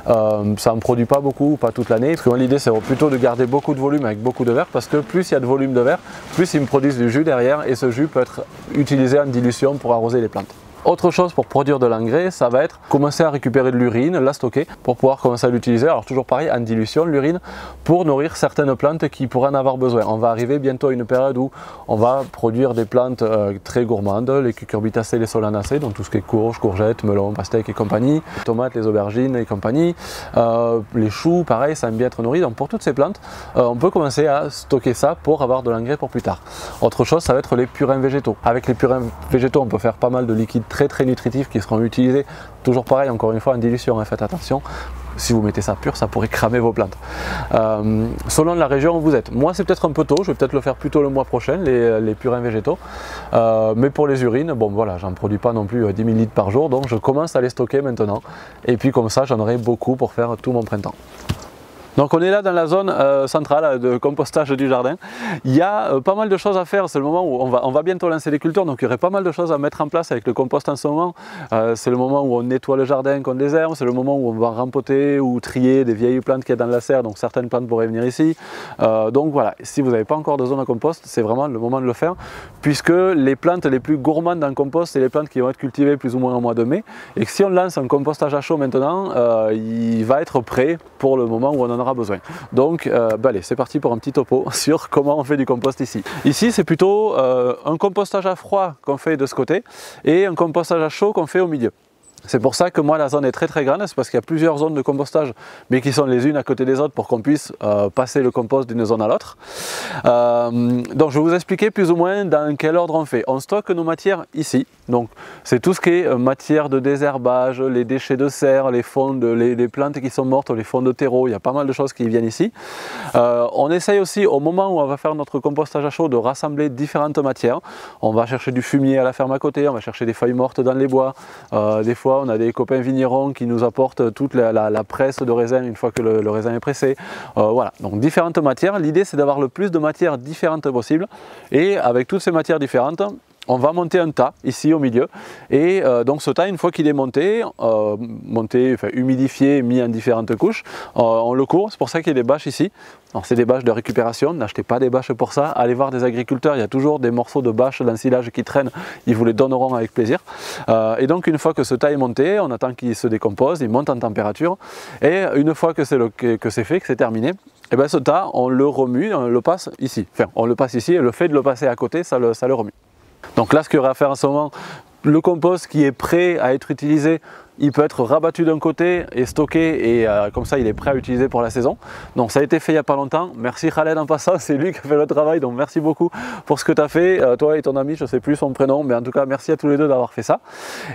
euh, ça en produit pas beaucoup, pas toute l'année. L'idée c'est plutôt de garder beaucoup de volume avec beaucoup de verre, parce que plus il y a de volume de verre, plus ils me produisent du jus derrière, et ce jus peut être utilisé en dilution pour arroser les plantes. Autre chose pour produire de l'engrais, ça va être commencer à récupérer de l'urine, la stocker pour pouvoir commencer à l'utiliser. Alors toujours pareil, en dilution, l'urine pour nourrir certaines plantes qui pourraient en avoir besoin. On va arriver bientôt à une période où on va produire des plantes euh, très gourmandes, les cucurbitacées, les solanacées, donc tout ce qui est courge, courgettes, melon, pastèques et compagnie, les tomates, les aubergines et compagnie, euh, les choux, pareil, ça aime bien être nourri. Donc pour toutes ces plantes, euh, on peut commencer à stocker ça pour avoir de l'engrais pour plus tard. Autre chose, ça va être les purins végétaux. Avec les purins végétaux, on peut faire pas mal de liquide très très nutritifs qui seront utilisés, toujours pareil, encore une fois en dilution, hein, faites attention. Si vous mettez ça pur, ça pourrait cramer vos plantes. Euh, selon la région où vous êtes. Moi, c'est peut-être un peu tôt, je vais peut-être le faire plus tôt le mois prochain, les, les purins végétaux. Euh, mais pour les urines, bon voilà, j'en produis pas non plus dix mille litres par jour, donc je commence à les stocker maintenant. Et puis comme ça, j'en aurai beaucoup pour faire tout mon printemps. Donc on est là dans la zone euh, centrale de compostage du jardin. Il y a euh, pas mal de choses à faire, c'est le moment où on va, on va bientôt lancer les cultures, donc il y aurait pas mal de choses à mettre en place avec le compost en ce moment. Euh, c'est le moment où on nettoie le jardin qu'on désherbe, c'est le moment où on va rempoter ou trier des vieilles plantes qu'il y a dans la serre, donc certaines plantes pourraient venir ici. Euh, donc voilà, si vous n'avez pas encore de zone à compost, c'est vraiment le moment de le faire, puisque les plantes les plus gourmandes en compost, c'est les plantes qui vont être cultivées plus ou moins au mois de mai, et que si on lance un compostage à chaud maintenant, euh, il va être prêt pour le moment où on en aura besoin. Donc euh, bah allez, c'est parti pour un petit topo sur comment on fait du compost ici. Ici c'est plutôt euh, un compostage à froid qu'on fait de ce côté et un compostage à chaud qu'on fait au milieu. C'est pour ça que moi la zone est très très grande, c'est parce qu'il y a plusieurs zones de compostage mais qui sont les unes à côté des autres pour qu'on puisse euh, passer le compost d'une zone à l'autre. Euh, donc je vais vous expliquer plus ou moins dans quel ordre on fait. On stocke nos matières ici, donc c'est tout ce qui est euh, matière de désherbage, les déchets de serre, les fonds de, les, les plantes qui sont mortes, les fonds de terreau, il y a pas mal de choses qui viennent ici. Euh, on essaye aussi au moment où on va faire notre compostage à chaud de rassembler différentes matières. On va chercher du fumier à la ferme à côté, on va chercher des feuilles mortes dans les bois, euh, des fois on a des copains vignerons qui nous apportent toute la, la, la presse de raisin une fois que le, le raisin est pressé. Euh, voilà, donc différentes matières. L'idée c'est d'avoir le plus de matières différentes possible, et avec toutes ces matières différentes, on va monter un tas ici au milieu. Et euh, donc ce tas, une fois qu'il est monté, euh, monté, enfin, humidifié, mis en différentes couches, euh, on le court. C'est pour ça qu'il y a des bâches ici. Alors c'est des bâches de récupération, n'achetez pas des bâches pour ça, allez voir des agriculteurs, il y a toujours des morceaux de bâches d'ensilage qui traînent, ils vous les donneront avec plaisir. Euh, et donc une fois que ce tas est monté, on attend qu'il se décompose, il monte en température, et une fois que c'est que, que c'est fait, que c'est terminé, et bien ce tas, on le remue, on le passe ici. Enfin, on le passe ici, et le fait de le passer à côté, ça le, ça le remue. Donc là, ce qu'il y aurait à faire en ce moment, le compost qui est prêt à être utilisé, il peut être rabattu d'un côté et stocké, et euh, comme ça il est prêt à utiliser pour la saison. Donc ça a été fait il n'y a pas longtemps, merci Khaled en passant, c'est lui qui a fait le travail, donc merci beaucoup pour ce que tu as fait, euh, toi et ton ami, je ne sais plus son prénom, mais en tout cas merci à tous les deux d'avoir fait ça.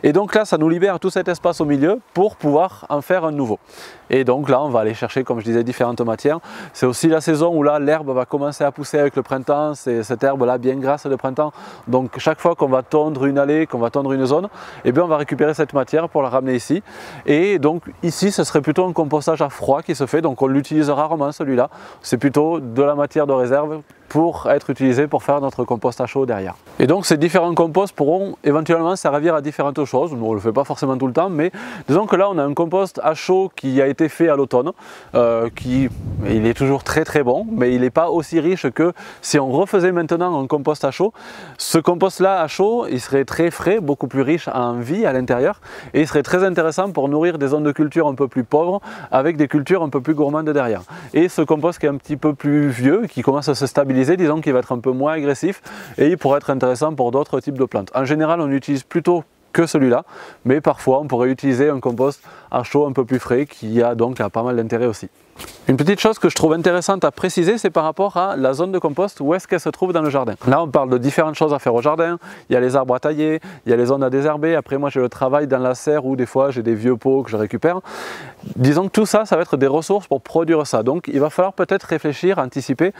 Et donc là ça nous libère tout cet espace au milieu pour pouvoir en faire un nouveau. Et donc là on va aller chercher, comme je disais, différentes matières. C'est aussi la saison où là l'herbe va commencer à pousser avec le printemps, c'est cette herbe là bien grasse de printemps. Donc chaque fois qu'on va tondre une allée, qu'on va tondre une zone, et eh bien on va récupérer cette matière pour la ramener l'année ici. Et donc ici ce serait plutôt un compostage à froid qui se fait, donc on l'utilise rarement celui-là. C'est plutôt de la matière de réserve pour être utilisé pour faire notre compost à chaud derrière. Et donc ces différents composts pourront éventuellement servir à différentes choses. Nous, on ne le fait pas forcément tout le temps, mais disons que là on a un compost à chaud qui a été fait à l'automne, euh, qui il est toujours très très bon, mais il n'est pas aussi riche que si on refaisait maintenant un compost à chaud. Ce compost là à chaud, il serait très frais, beaucoup plus riche en vie à l'intérieur, et il serait très intéressant pour nourrir des zones de culture un peu plus pauvres avec des cultures un peu plus gourmandes derrière. Et ce compost qui est un petit peu plus vieux, qui commence à se stabiliser, disons qu'il va être un peu moins agressif et il pourrait être intéressant pour d'autres types de plantes. En général, on utilise plutôt que celui-là, mais parfois on pourrait utiliser un compost à chaud un peu plus frais qui a donc pas mal d'intérêt aussi. Une petite chose que je trouve intéressante à préciser, c'est par rapport à la zone de compost, où est-ce qu'elle se trouve dans le jardin. Là on parle de différentes choses à faire au jardin, il y a les arbres à tailler, il y a les zones à désherber, après moi j'ai le travail dans la serre où des fois j'ai des vieux pots que je récupère. Disons que tout ça, ça va être des ressources pour produire ça, donc il va falloir peut-être réfléchir, anticiper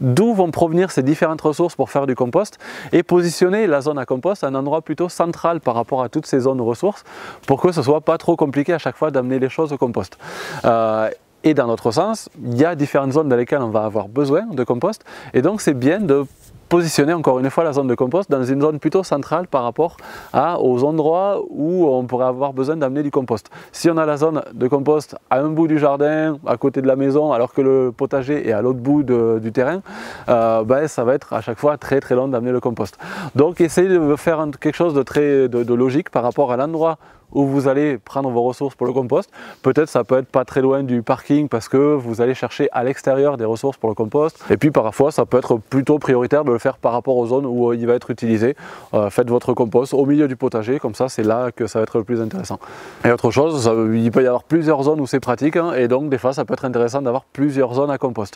d'où vont provenir ces différentes ressources pour faire du compost et positionner la zone à compost à un endroit plutôt central par rapport à toutes ces zones ressources pour que ce soit pas trop compliqué à chaque fois d'amener les choses au compost. Euh, Et dans notre sens, il y a différentes zones dans lesquelles on va avoir besoin de compost, et donc c'est bien de positionner encore une fois la zone de compost dans une zone plutôt centrale par rapport à, aux endroits où on pourrait avoir besoin d'amener du compost. Si on a la zone de compost à un bout du jardin, à côté de la maison, alors que le potager est à l'autre bout de, du terrain, euh, ben, ça va être à chaque fois très très long d'amener le compost. Donc essayez de faire quelque chose de très de, de logique par rapport à l'endroit où vous allez prendre vos ressources pour le compost. Peut-être ça peut être pas très loin du parking parce que vous allez chercher à l'extérieur des ressources pour le compost. Et puis parfois ça peut être plutôt prioritaire de le faire par rapport aux zones où il va être utilisé. Euh, faites votre compost au milieu du potager, comme ça c'est là que ça va être le plus intéressant. Et autre chose, ça, il peut y avoir plusieurs zones où c'est pratique, hein, et donc des fois ça peut être intéressant d'avoir plusieurs zones à compost.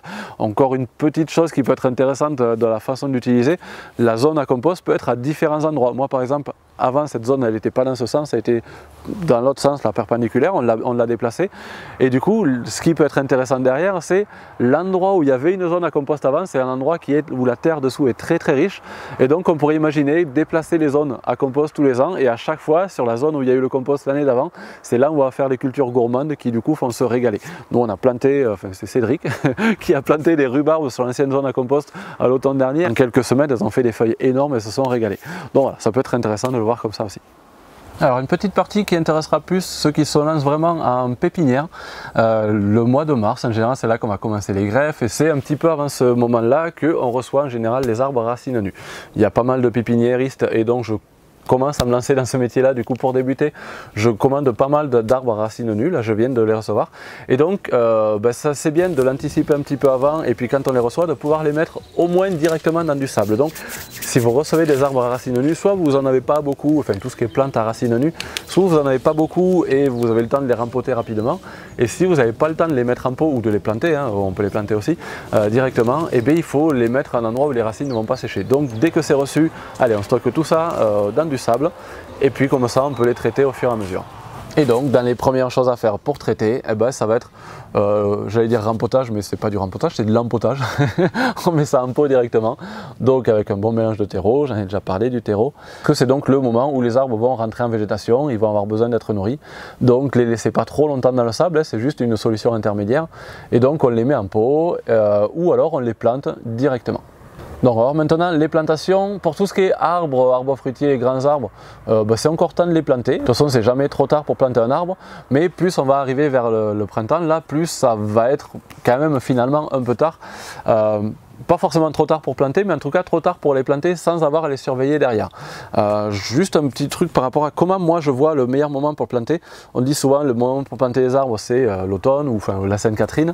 Encore une petite chose qui peut être intéressante dans la façon d'utiliser, la zone à compost peut être à différents endroits. Moi par exemple, avant cette zone elle n'était pas dans ce sens, elle était dans l'autre sens, la perpendiculaire, on l'a déplacée, et du coup ce qui peut être intéressant derrière, c'est l'endroit où il y avait une zone à compost avant, c'est un endroit qui est, où la terre dessous est très très riche, et donc on pourrait imaginer déplacer les zones à compost tous les ans, et à chaque fois sur la zone où il y a eu le compost l'année d'avant, c'est là où on va faire les cultures gourmandes qui du coup font se régaler. Nous on a planté, enfin c'est Cédric qui a planté des rhubarbes sur l'ancienne zone à compost à l'automne dernier, en quelques semaines elles ont fait des feuilles énormes et se sont régalées. Donc voilà, ça peut être intéressant de le voir comme ça aussi. Alors une petite partie qui intéressera plus ceux qui se lancent vraiment en pépinière, euh, le mois de mars en général c'est là qu'on va commencer les greffes, et c'est un petit peu avant ce moment là qu'on reçoit en général les arbres racines nues. Il y a pas mal de pépiniéristes et donc je commence à me lancer dans ce métier là du coup pour débuter je commande pas mal d'arbres à racines nues, là je viens de les recevoir, et donc euh, ben, ça c'est bien de l'anticiper un petit peu avant, et puis quand on les reçoit de pouvoir les mettre au moins directement dans du sable. Donc si vous recevez des arbres à racines nues, soit vous en avez pas beaucoup, enfin tout ce qui est plante à racines nues, soit vous en avez pas beaucoup et vous avez le temps de les rempoter rapidement, et si vous n'avez pas le temps de les mettre en pot ou de les planter, hein, on peut les planter aussi euh, directement, et bien il faut les mettre à un endroit où les racines ne vont pas sécher. Donc dès que c'est reçu, allez on stocke tout ça euh, dans du sable, et puis comme ça on peut les traiter au fur et à mesure. Et donc dans les premières choses à faire pour traiter, eh ben, ça va être euh, j'allais dire rempotage, mais c'est pas du rempotage, c'est de l'empotage. On met ça en pot directement, donc avec un bon mélange de terreau, j'en ai déjà parlé du terreau, que c'est donc le moment où les arbres vont rentrer en végétation, ils vont avoir besoin d'être nourris, donc les laissez pas trop longtemps dans le sable, hein, c'est juste une solution intermédiaire, et donc on les met en pot euh, ou alors on les plante directement. Donc alors maintenant les plantations, pour tout ce qui est arbres, arbres fruitiers, grands arbres, euh, bah, c'est encore temps de les planter. De toute façon c'est jamais trop tard pour planter un arbre, mais plus on va arriver vers le, le printemps, là plus ça va être quand même finalement un peu tard. Euh, Pas forcément trop tard pour planter, mais en tout cas trop tard pour les planter sans avoir à les surveiller derrière. Euh, juste un petit truc par rapport à comment moi je vois le meilleur moment pour planter. On dit souvent le moment pour planter les arbres c'est euh, l'automne ou enfin, la Sainte-Catherine.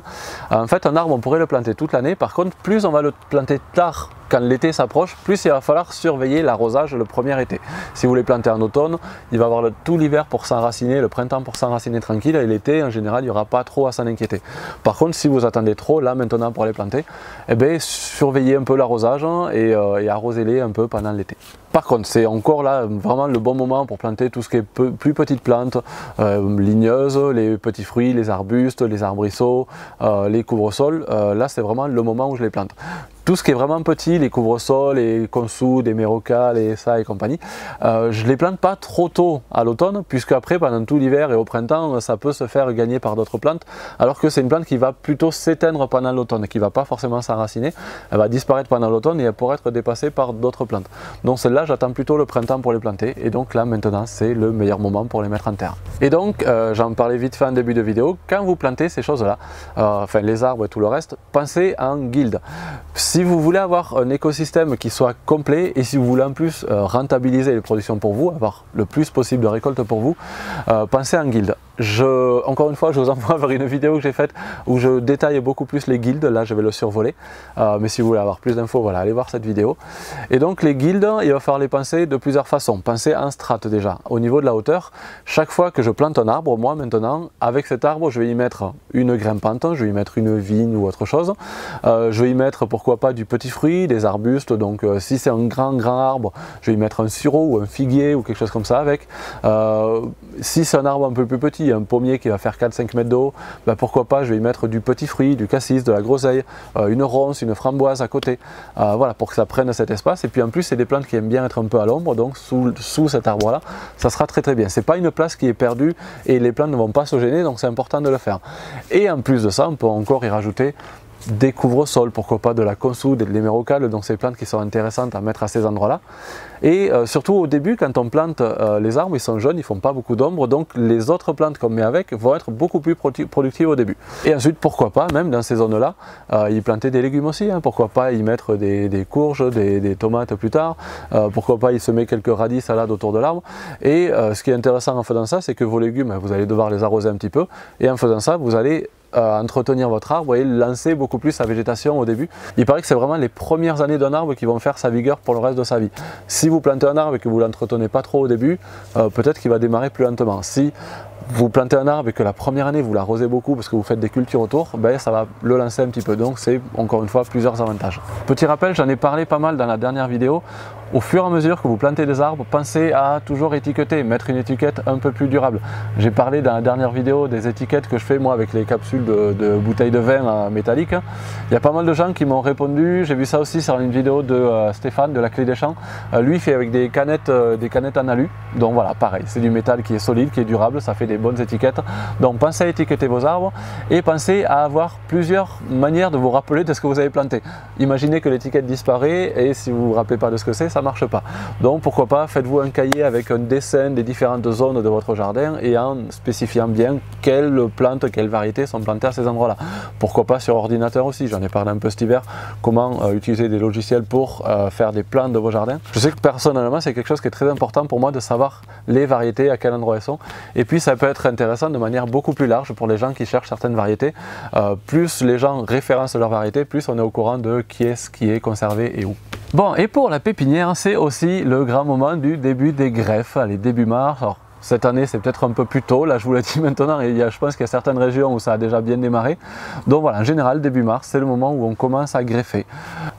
Euh, en fait un arbre on pourrait le planter toute l'année, par contre plus on va le planter tard quand l'été s'approche, plus il va falloir surveiller l'arrosage le premier été. Si vous voulez planter en automne, il va avoir le, tout l'hiver pour s'enraciner, le printemps pour s'enraciner tranquille, et l'été en général il n'y aura pas trop à s'en inquiéter. Par contre si vous attendez trop là maintenant pour les planter, eh bien surveillez un peu l'arrosage et, euh, et arrosez-les un peu pendant l'été. Par contre c'est encore là vraiment le bon moment pour planter tout ce qui est peu, plus petites plantes, euh, ligneuses, les petits fruits, les arbustes, les arbrisseaux, euh, les couvre-sols, euh, là c'est vraiment le moment où je les plante. tout ce qui est vraiment petit, les couvre-sols, les consous, des mérocas, les ça et compagnie, euh, je ne les plante pas trop tôt à l'automne, puisque après pendant tout l'hiver et au printemps, ça peut se faire gagner par d'autres plantes, alors que c'est une plante qui va plutôt s'éteindre pendant l'automne, qui ne va pas forcément s'enraciner, elle va disparaître pendant l'automne et elle pourra être dépassée par d'autres plantes. Donc celle-là, j'attends plutôt le printemps pour les planter, et donc là maintenant, c'est le meilleur moment pour les mettre en terre. Et donc, euh, j'en parlais vite fait en début de vidéo, quand vous plantez ces choses-là, euh, enfin les arbres et tout le reste, pensez en guilde. Si vous voulez avoir un écosystème qui soit complet et si vous voulez en plus euh, rentabiliser les productions pour vous, avoir le plus possible de récoltes pour vous, euh, pensez en guilde. Je, encore une fois, je vous envoie vers une vidéo que j'ai faite où je détaille beaucoup plus les guildes, là je vais le survoler, euh, mais si vous voulez avoir plus d'infos, voilà, allez voir cette vidéo. Et donc les guildes, il va falloir les penser de plusieurs façons, penser en strates déjà, au niveau de la hauteur. Chaque fois que je plante un arbre, moi maintenant, avec cet arbre, je vais y mettre une grimpante, je vais y mettre une vigne ou autre chose, euh, je vais y mettre pourquoi pas du petit fruit, des arbustes, donc euh, si c'est un grand grand arbre, je vais y mettre un sureau ou un figuier ou quelque chose comme ça avec. Euh, si c'est un arbre un peu plus petit, un pommier qui va faire quatre à cinq mètres d'eau, ben pourquoi pas je vais y mettre du petit fruit, du cassis, de la groseille, euh, une ronce, une framboise à côté, euh, voilà, pour que ça prenne cet espace. Et puis en plus c'est des plantes qui aiment bien être un peu à l'ombre, donc sous, sous cet arbre là ça sera très très bien, c'est pas une place qui est perdue et les plantes ne vont pas se gêner, donc c'est important de le faire. Et en plus de ça, on peut encore y rajouter des couvre-sols, pourquoi pas de la consoude et de l'hémérocale, donc ces plantes qui sont intéressantes à mettre à ces endroits là. Et euh, surtout au début, quand on plante euh, les arbres, ils sont jeunes, ils font pas beaucoup d'ombre, donc les autres plantes qu'on met avec vont être beaucoup plus produ productives au début. Et ensuite pourquoi pas, même dans ces zones là, euh, y planter des légumes aussi, hein, pourquoi pas y mettre des, des courges, des, des tomates plus tard, euh, pourquoi pas y semer quelques radis, salades autour de l'arbre. Et euh, ce qui est intéressant en faisant ça, c'est que vos légumes, vous allez devoir les arroser un petit peu, et en faisant ça, vous allez Euh, entretenir votre arbre et lancer beaucoup plus sa végétation au début. Il paraît que c'est vraiment les premières années d'un arbre qui vont faire sa vigueur pour le reste de sa vie. Si vous plantez un arbre et que vous l'entretenez pas trop au début, euh, peut-être qu'il va démarrer plus lentement. Si vous plantez un arbre et que la première année vous l'arrosez beaucoup parce que vous faites des cultures autour, ben ça va le lancer un petit peu. Donc c'est encore une fois plusieurs avantages. Petit rappel, j'en ai parlé pas mal dans la dernière vidéo. Au fur et à mesure que vous plantez des arbres, pensez à toujours étiqueter, mettre une étiquette un peu plus durable. J'ai parlé dans la dernière vidéo des étiquettes que je fais moi avec les capsules de, de bouteilles de vin métalliques. Il y a pas mal de gens qui m'ont répondu, j'ai vu ça aussi sur une vidéo de Stéphane de la Clé des Champs. Lui fait avec des canettes, des canettes en alu, donc voilà, pareil, c'est du métal qui est solide, qui est durable, ça fait des bonnes étiquettes. Donc pensez à étiqueter vos arbres et pensez à avoir plusieurs manières de vous rappeler de ce que vous avez planté. Imaginez que l'étiquette disparaît et si vous ne vous rappelez pas de ce que c'est, ça marche pas. Donc pourquoi pas, faites-vous un cahier avec un dessin des différentes zones de votre jardin et en spécifiant bien quelles plantes, quelles variétés sont plantées à ces endroits-là. Pourquoi pas sur ordinateur aussi, j'en ai parlé un peu cet hiver, comment euh, utiliser des logiciels pour euh, faire des plans de vos jardins. Je sais que personnellement, c'est quelque chose qui est très important pour moi de savoir les variétés, à quel endroit elles sont. Et puis ça peut être intéressant de manière beaucoup plus large pour les gens qui cherchent certaines variétés. Euh, plus les gens référencent leurs variétés, plus on est au courant de qui est-ce qui est conservé et où. Bon, et pour la pépinière, c'est aussi le grand moment du début des greffes, allez, début mars. Alors, cette année, c'est peut-être un peu plus tôt, là je vous l'ai dit maintenant, et il y a, je pense qu'il y a certaines régions où ça a déjà bien démarré. Donc voilà, en général, début mars, c'est le moment où on commence à greffer.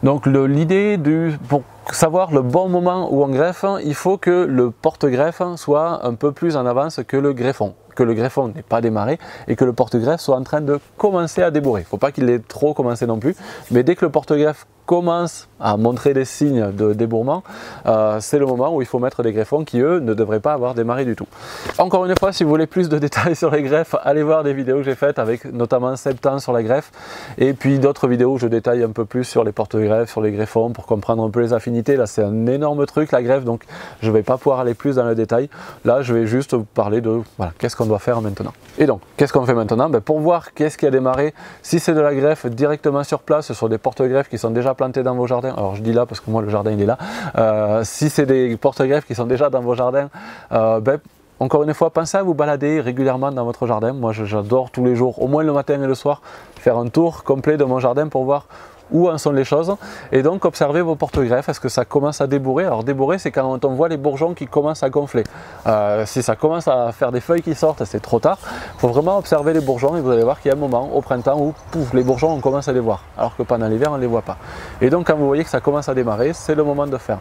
Donc l'idée du... Pour savoir le bon moment où on greffe, il faut que le porte-greffe soit un peu plus en avance que le greffon. Que le greffon n'ait pas démarré et que le porte-greffe soit en train de commencer à débourrer. Il ne faut pas qu'il ait trop commencé non plus, mais dès que le porte-greffe commence à montrer des signes de débourrement, euh, c'est le moment où il faut mettre des greffons qui, eux, ne devraient pas avoir démarré du tout. Encore une fois, si vous voulez plus de détails sur les greffes, allez voir des vidéos que j'ai faites avec notamment Septan sur la greffe et puis d'autres vidéos où je détaille un peu plus sur les porte-greffes, sur les greffons pour comprendre un peu les affinités. Là, c'est un énorme truc, la greffe, donc je ne vais pas pouvoir aller plus dans le détail. Là, je vais juste vous parler de voilà, qu'est-ce qu'on doit faire maintenant. Et donc, qu'est-ce qu'on fait maintenant? Ben, pour voir qu'est-ce qui a démarré, si c'est de la greffe directement sur place, sur des porte-greffes qui sont déjà plantés dans vos jardins, alors je dis là parce que moi le jardin il est là, euh, si c'est des porte-greffes qui sont déjà dans vos jardins, euh, ben, encore une fois, pensez à vous balader régulièrement dans votre jardin. Moi j'adore tous les jours, au moins le matin et le soir, faire un tour complet de mon jardin pour voir où en sont les choses, et donc observez vos porte-greffes, est-ce que ça commence à débourrer? Alors débourrer, c'est quand on voit les bourgeons qui commencent à gonfler. Euh, si ça commence à faire des feuilles qui sortent, c'est trop tard. Il faut vraiment observer les bourgeons et vous allez voir qu'il y a un moment au printemps où pouf, les bourgeons, on commence à les voir, alors que pendant l'hiver, on ne les voit pas. Et donc quand vous voyez que ça commence à démarrer, c'est le moment de faire.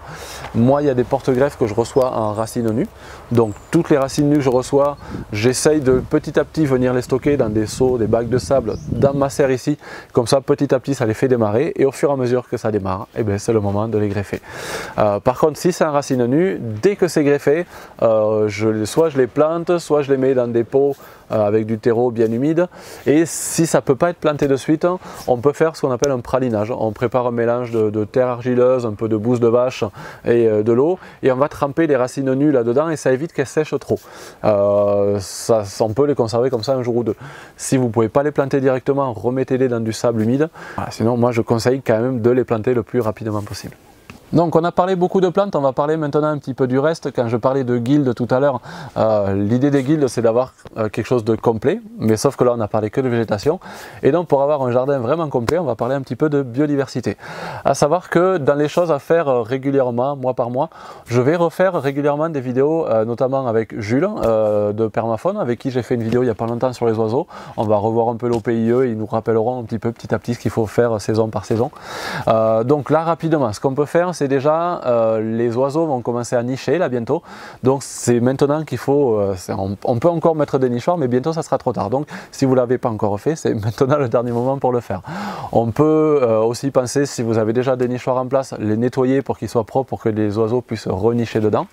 Moi, il y a des porte-greffes que je reçois en racines nues, donc toutes les racines nues que je reçois, j'essaye de petit à petit venir les stocker dans des seaux, des bacs de sable, dans ma serre ici, comme ça petit à petit ça les fait démarrer. démarrer, et au fur et à mesure que ça démarre, eh bien c'est le moment de les greffer. Euh, par contre, si c'est un racine nue, dès que c'est greffé, euh, je, soit je les plante, soit je les mets dans des pots euh, avec du terreau bien humide, et si ça ne peut pas être planté de suite, on peut faire ce qu'on appelle un pralinage. On prépare un mélange de, de terre argileuse, un peu de bouse de vache et euh, de l'eau, et on va tremper les racines nues là-dedans, et ça évite qu'elles sèchent trop. Euh, ça, on peut les conserver comme ça un jour ou deux. Si vous ne pouvez pas les planter directement, remettez-les dans du sable humide. Voilà, sinon, moi je conseille quand même de les planter le plus rapidement possible. Donc on a parlé beaucoup de plantes, on va parler maintenant un petit peu du reste. Quand je parlais de guildes tout à l'heure, euh, l'idée des guildes c'est d'avoir euh, quelque chose de complet, mais sauf que là on n'a parlé que de végétation. Et donc pour avoir un jardin vraiment complet, on va parler un petit peu de biodiversité. À savoir que dans les choses à faire euh, régulièrement, mois par mois, je vais refaire régulièrement des vidéos, euh, notamment avec Jules euh, de Permaphone, avec qui j'ai fait une vidéo il n'y a pas longtemps sur les oiseaux. On va revoir un peu l'O P I E, ils nous rappelleront un petit peu petit à petit ce qu'il faut faire saison par saison. Euh, donc là rapidement, ce qu'on peut faire, c'est déjà euh, les oiseaux vont commencer à nicher là bientôt, donc c'est maintenant qu'il faut, euh, on, on peut encore mettre des nichoirs, mais bientôt ça sera trop tard, donc si vous ne l'avez pas encore fait, c'est maintenant le dernier moment pour le faire. On peut euh, aussi penser, si vous avez déjà des nichoirs en place, les nettoyer pour qu'ils soient propres, pour que les oiseaux puissent renicher dedans.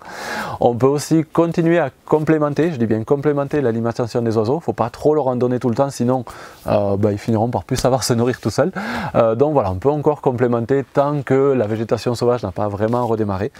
On peut aussi continuer à complémenter, je dis bien complémenter l'alimentation des oiseaux, il ne faut pas trop leur en donner tout le temps, sinon euh, bah, ils finiront par plus savoir se nourrir tout seuls, euh, donc voilà, on peut encore complémenter tant que la végétation sauvage n'a pas vraiment redémarré.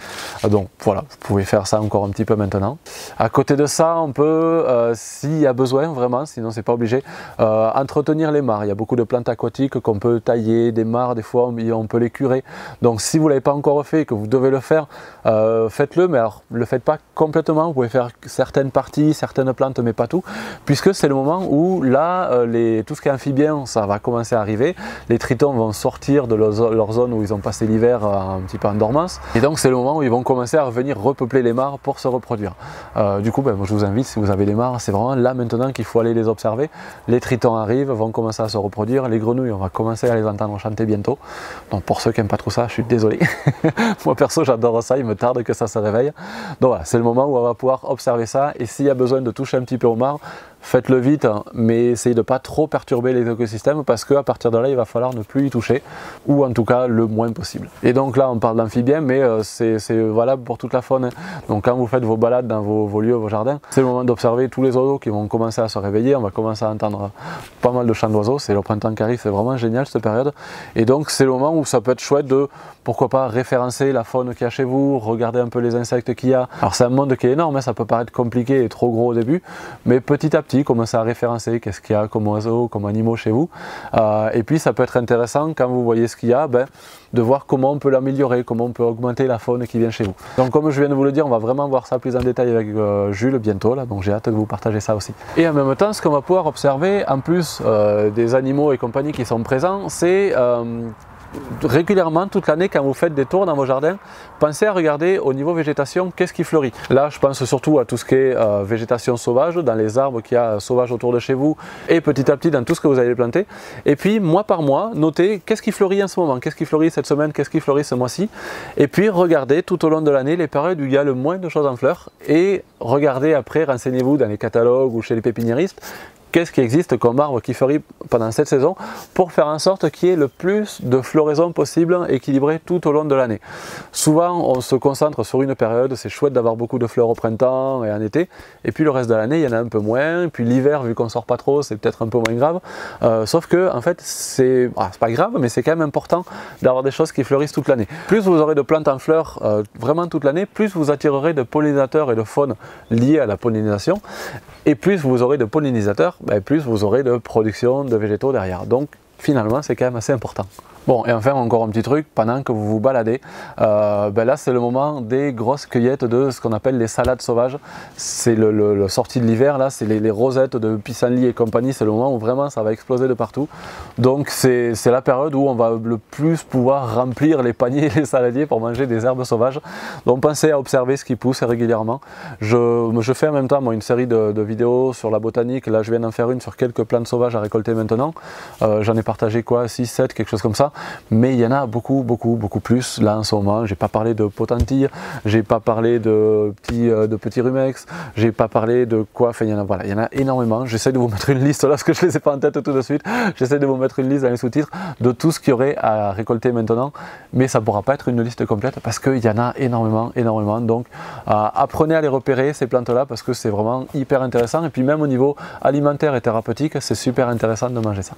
Donc voilà, vous pouvez faire ça encore un petit peu maintenant. À côté de ça, on peut, euh, s'il y a besoin vraiment, sinon c'est pas obligé, euh, entretenir les mares. Il y a beaucoup de plantes aquatiques qu'on peut tailler, des mares des fois on peut les curer. Donc si vous l'avez pas encore fait et que vous devez le faire, euh, faites-le, mais alors le faites pas complètement. Vous pouvez faire certaines parties, certaines plantes, mais pas tout, puisque c'est le moment où là, euh, les, tout ce qui est amphibien, ça va commencer à arriver. Les tritons vont sortir de leur, leur zone où ils ont passé l'hiver euh, un petit peu en dormance, et donc c'est le moment où ils vont commencer à venir repeupler les mares pour se reproduire. Euh, du coup, ben, moi, je vous invite, si vous avez des mares, c'est vraiment là maintenant qu'il faut aller les observer. Les tritons arrivent, vont commencer à se reproduire, les grenouilles, on va commencer à les entendre chanter bientôt. Donc pour ceux qui n'aiment pas trop ça, je suis désolé. Moi perso, j'adore ça, il me tarde que ça se réveille. Donc voilà, c'est le moment où on va pouvoir observer ça, et s'il y a besoin de toucher un petit peu aux mares, faites-le vite, mais essayez de ne pas trop perturber les écosystèmes, parce qu'à partir de là, il va falloir ne plus y toucher, ou en tout cas le moins possible. Et donc là, on parle d'amphibiens, mais c'est valable pour toute la faune. Donc quand vous faites vos balades dans vos, vos lieux, vos jardins, c'est le moment d'observer tous les oiseaux qui vont commencer à se réveiller. On va commencer à entendre pas mal de chants d'oiseaux. C'est le printemps qui arrive, c'est vraiment génial cette période. Et donc c'est le moment où ça peut être chouette de, pourquoi pas, référencer la faune qu'il y a chez vous, regarder un peu les insectes qu'il y a. Alors c'est un monde qui est énorme, hein, ça peut paraître compliqué et trop gros au début, mais petit à petit, commencer à référencer qu'est-ce qu'il y a comme oiseaux, comme animaux chez vous, euh, et puis ça peut être intéressant quand vous voyez ce qu'il y a, ben, de voir comment on peut l'améliorer, comment on peut augmenter la faune qui vient chez vous. Donc comme je viens de vous le dire, on va vraiment voir ça plus en détail avec euh, Jules bientôt là, donc j'ai hâte que vous partagez ça aussi. Et en même temps, ce qu'on va pouvoir observer en plus euh, des animaux et compagnie qui sont présents, c'est euh, régulièrement toute l'année, quand vous faites des tours dans vos jardins, pensez à regarder au niveau végétation qu'est-ce qui fleurit. Là je pense surtout à tout ce qui est euh, végétation sauvage, dans les arbres qu'il y a sauvages autour de chez vous, et petit à petit dans tout ce que vous allez planter. Et puis mois par mois, notez qu'est-ce qui fleurit en ce moment, qu'est-ce qui fleurit cette semaine, qu'est-ce qui fleurit ce mois-ci, et puis regardez tout au long de l'année les périodes où il y a le moins de choses en fleurs, et regardez après, renseignez-vous dans les catalogues ou chez les pépiniéristes, qu'est-ce qui existe comme arbre qui fleurit pendant cette saison, pour faire en sorte qu'il y ait le plus de floraison possible équilibrée tout au long de l'année. Souvent on se concentre sur une période, c'est chouette d'avoir beaucoup de fleurs au printemps et en été, et puis le reste de l'année il y en a un peu moins, puis l'hiver vu qu'on sort pas trop c'est peut-être un peu moins grave, euh, sauf que en fait c'est ah, c'est pas grave, mais c'est quand même important d'avoir des choses qui fleurissent toute l'année. Plus vous aurez de plantes en fleurs euh, vraiment toute l'année, plus vous attirerez de pollinisateurs et de faune liée à la pollinisation, et plus vous aurez de pollinisateurs, ben plus vous aurez de production de végétaux derrière. Donc finalement c'est quand même assez important. Bon, et enfin encore un petit truc, pendant que vous vous baladez, euh, ben là c'est le moment des grosses cueillettes de ce qu'on appelle les salades sauvages. C'est le, le, le sortie de l'hiver, là c'est les, les rosettes de pissenlit et compagnie, c'est le moment où vraiment ça va exploser de partout. Donc c'est la période où on va le plus pouvoir remplir les paniers et les saladiers pour manger des herbes sauvages. Donc pensez à observer ce qui pousse régulièrement. Je, je fais en même temps moi, une série de, de vidéos sur la botanique, là je viens d'en faire une sur quelques plantes sauvages à récolter maintenant. Euh, J'en ai partagé quoi, six, sept, quelque chose comme ça. mais il y en a beaucoup, beaucoup, beaucoup plus. Là en ce moment, j'ai pas parlé de potentille, j'ai pas parlé de petits, de petits rumex, j'ai pas parlé de quoi, enfin il y en a, voilà, il y en a énormément. J'essaie de vous mettre une liste, là parce que je les ai pas en tête tout de suite, j'essaie de vous mettre une liste dans les sous-titres de tout ce qu'il y aurait à récolter maintenant, mais ça pourra pas être une liste complète parce qu'il y en a énormément, énormément. Donc euh, apprenez à les repérer ces plantes-là parce que c'est vraiment hyper intéressant, et puis même au niveau alimentaire et thérapeutique, c'est super intéressant de manger ça.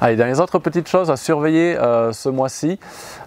Allez, dans les autres petites choses à surveiller euh, ce mois-ci,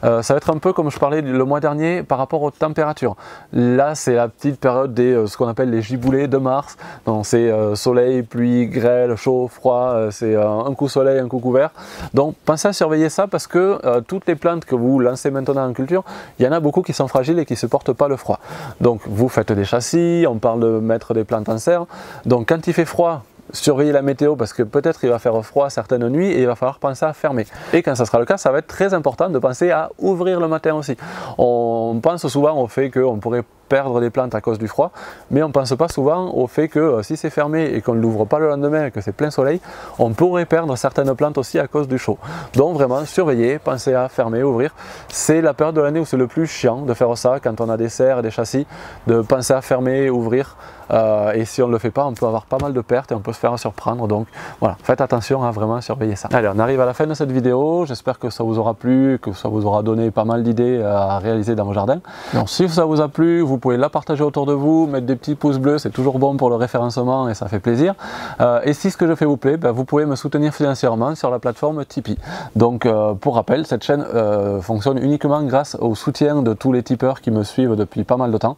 euh, ça va être un peu comme je parlais le mois dernier par rapport aux températures. Là, c'est la petite période des euh, ce qu'on appelle les giboulées de mars. Donc c'est euh, soleil, pluie, grêle, chaud, froid, euh, c'est euh, un coup soleil, un coup couvert. Donc pensez à surveiller ça parce que euh, toutes les plantes que vous lancez maintenant en culture, il y en a beaucoup qui sont fragiles et qui ne supportent pas le froid. Donc vous faites des châssis, on parle de mettre des plantes en serre. Donc quand il fait froid, surveiller la météo parce que peut-être il va faire froid certaines nuits et il va falloir penser à fermer. Et quand ça sera le cas, ça va être très important de penser à ouvrir le matin aussi. On pense souvent au fait qu'on pourrait perdre des plantes à cause du froid, mais on ne pense pas souvent au fait que euh, si c'est fermé et qu'on ne l'ouvre pas le lendemain et que c'est plein soleil, on pourrait perdre certaines plantes aussi à cause du chaud. Donc vraiment, surveiller, penser à fermer, ouvrir. C'est la période de l'année où c'est le plus chiant de faire ça quand on a des serres, des châssis, de penser à fermer, ouvrir. Euh, et si on ne le fait pas, on peut avoir pas mal de pertes et on peut se faire surprendre. Donc voilà, faites attention à vraiment surveiller ça. Allez, on arrive à la fin de cette vidéo. J'espère que ça vous aura plu, que ça vous aura donné pas mal d'idées à réaliser dans vos jardins. Donc si ça vous a plu, vous Vous pouvez la partager autour de vous, mettre des petits pouces bleus, c'est toujours bon pour le référencement et ça fait plaisir. Euh, et si ce que je fais vous plaît, bah vous pouvez me soutenir financièrement sur la plateforme Tipeee. Donc euh, pour rappel, cette chaîne euh, fonctionne uniquement grâce au soutien de tous les tipeurs qui me suivent depuis pas mal de temps.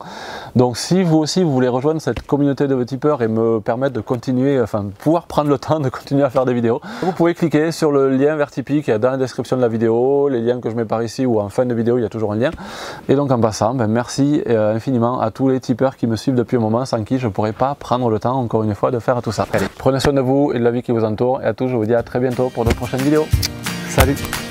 Donc si vous aussi vous voulez rejoindre cette communauté de tipeurs et me permettre de continuer, enfin pouvoir prendre le temps de continuer à faire des vidéos, vous pouvez cliquer sur le lien vers Tipeee qui est dans la description de la vidéo, les liens que je mets par ici ou en fin de vidéo, il y a toujours un lien. Et donc en passant, bah, merci euh, infiniment à tous les tipeurs qui me suivent depuis un moment, sans qui je ne pourrais pas prendre le temps encore une fois de faire tout ça. Allez, prenez soin de vous et de la vie qui vous entoure, et à tous je vous dis à très bientôt pour de prochaines vidéos. Salut!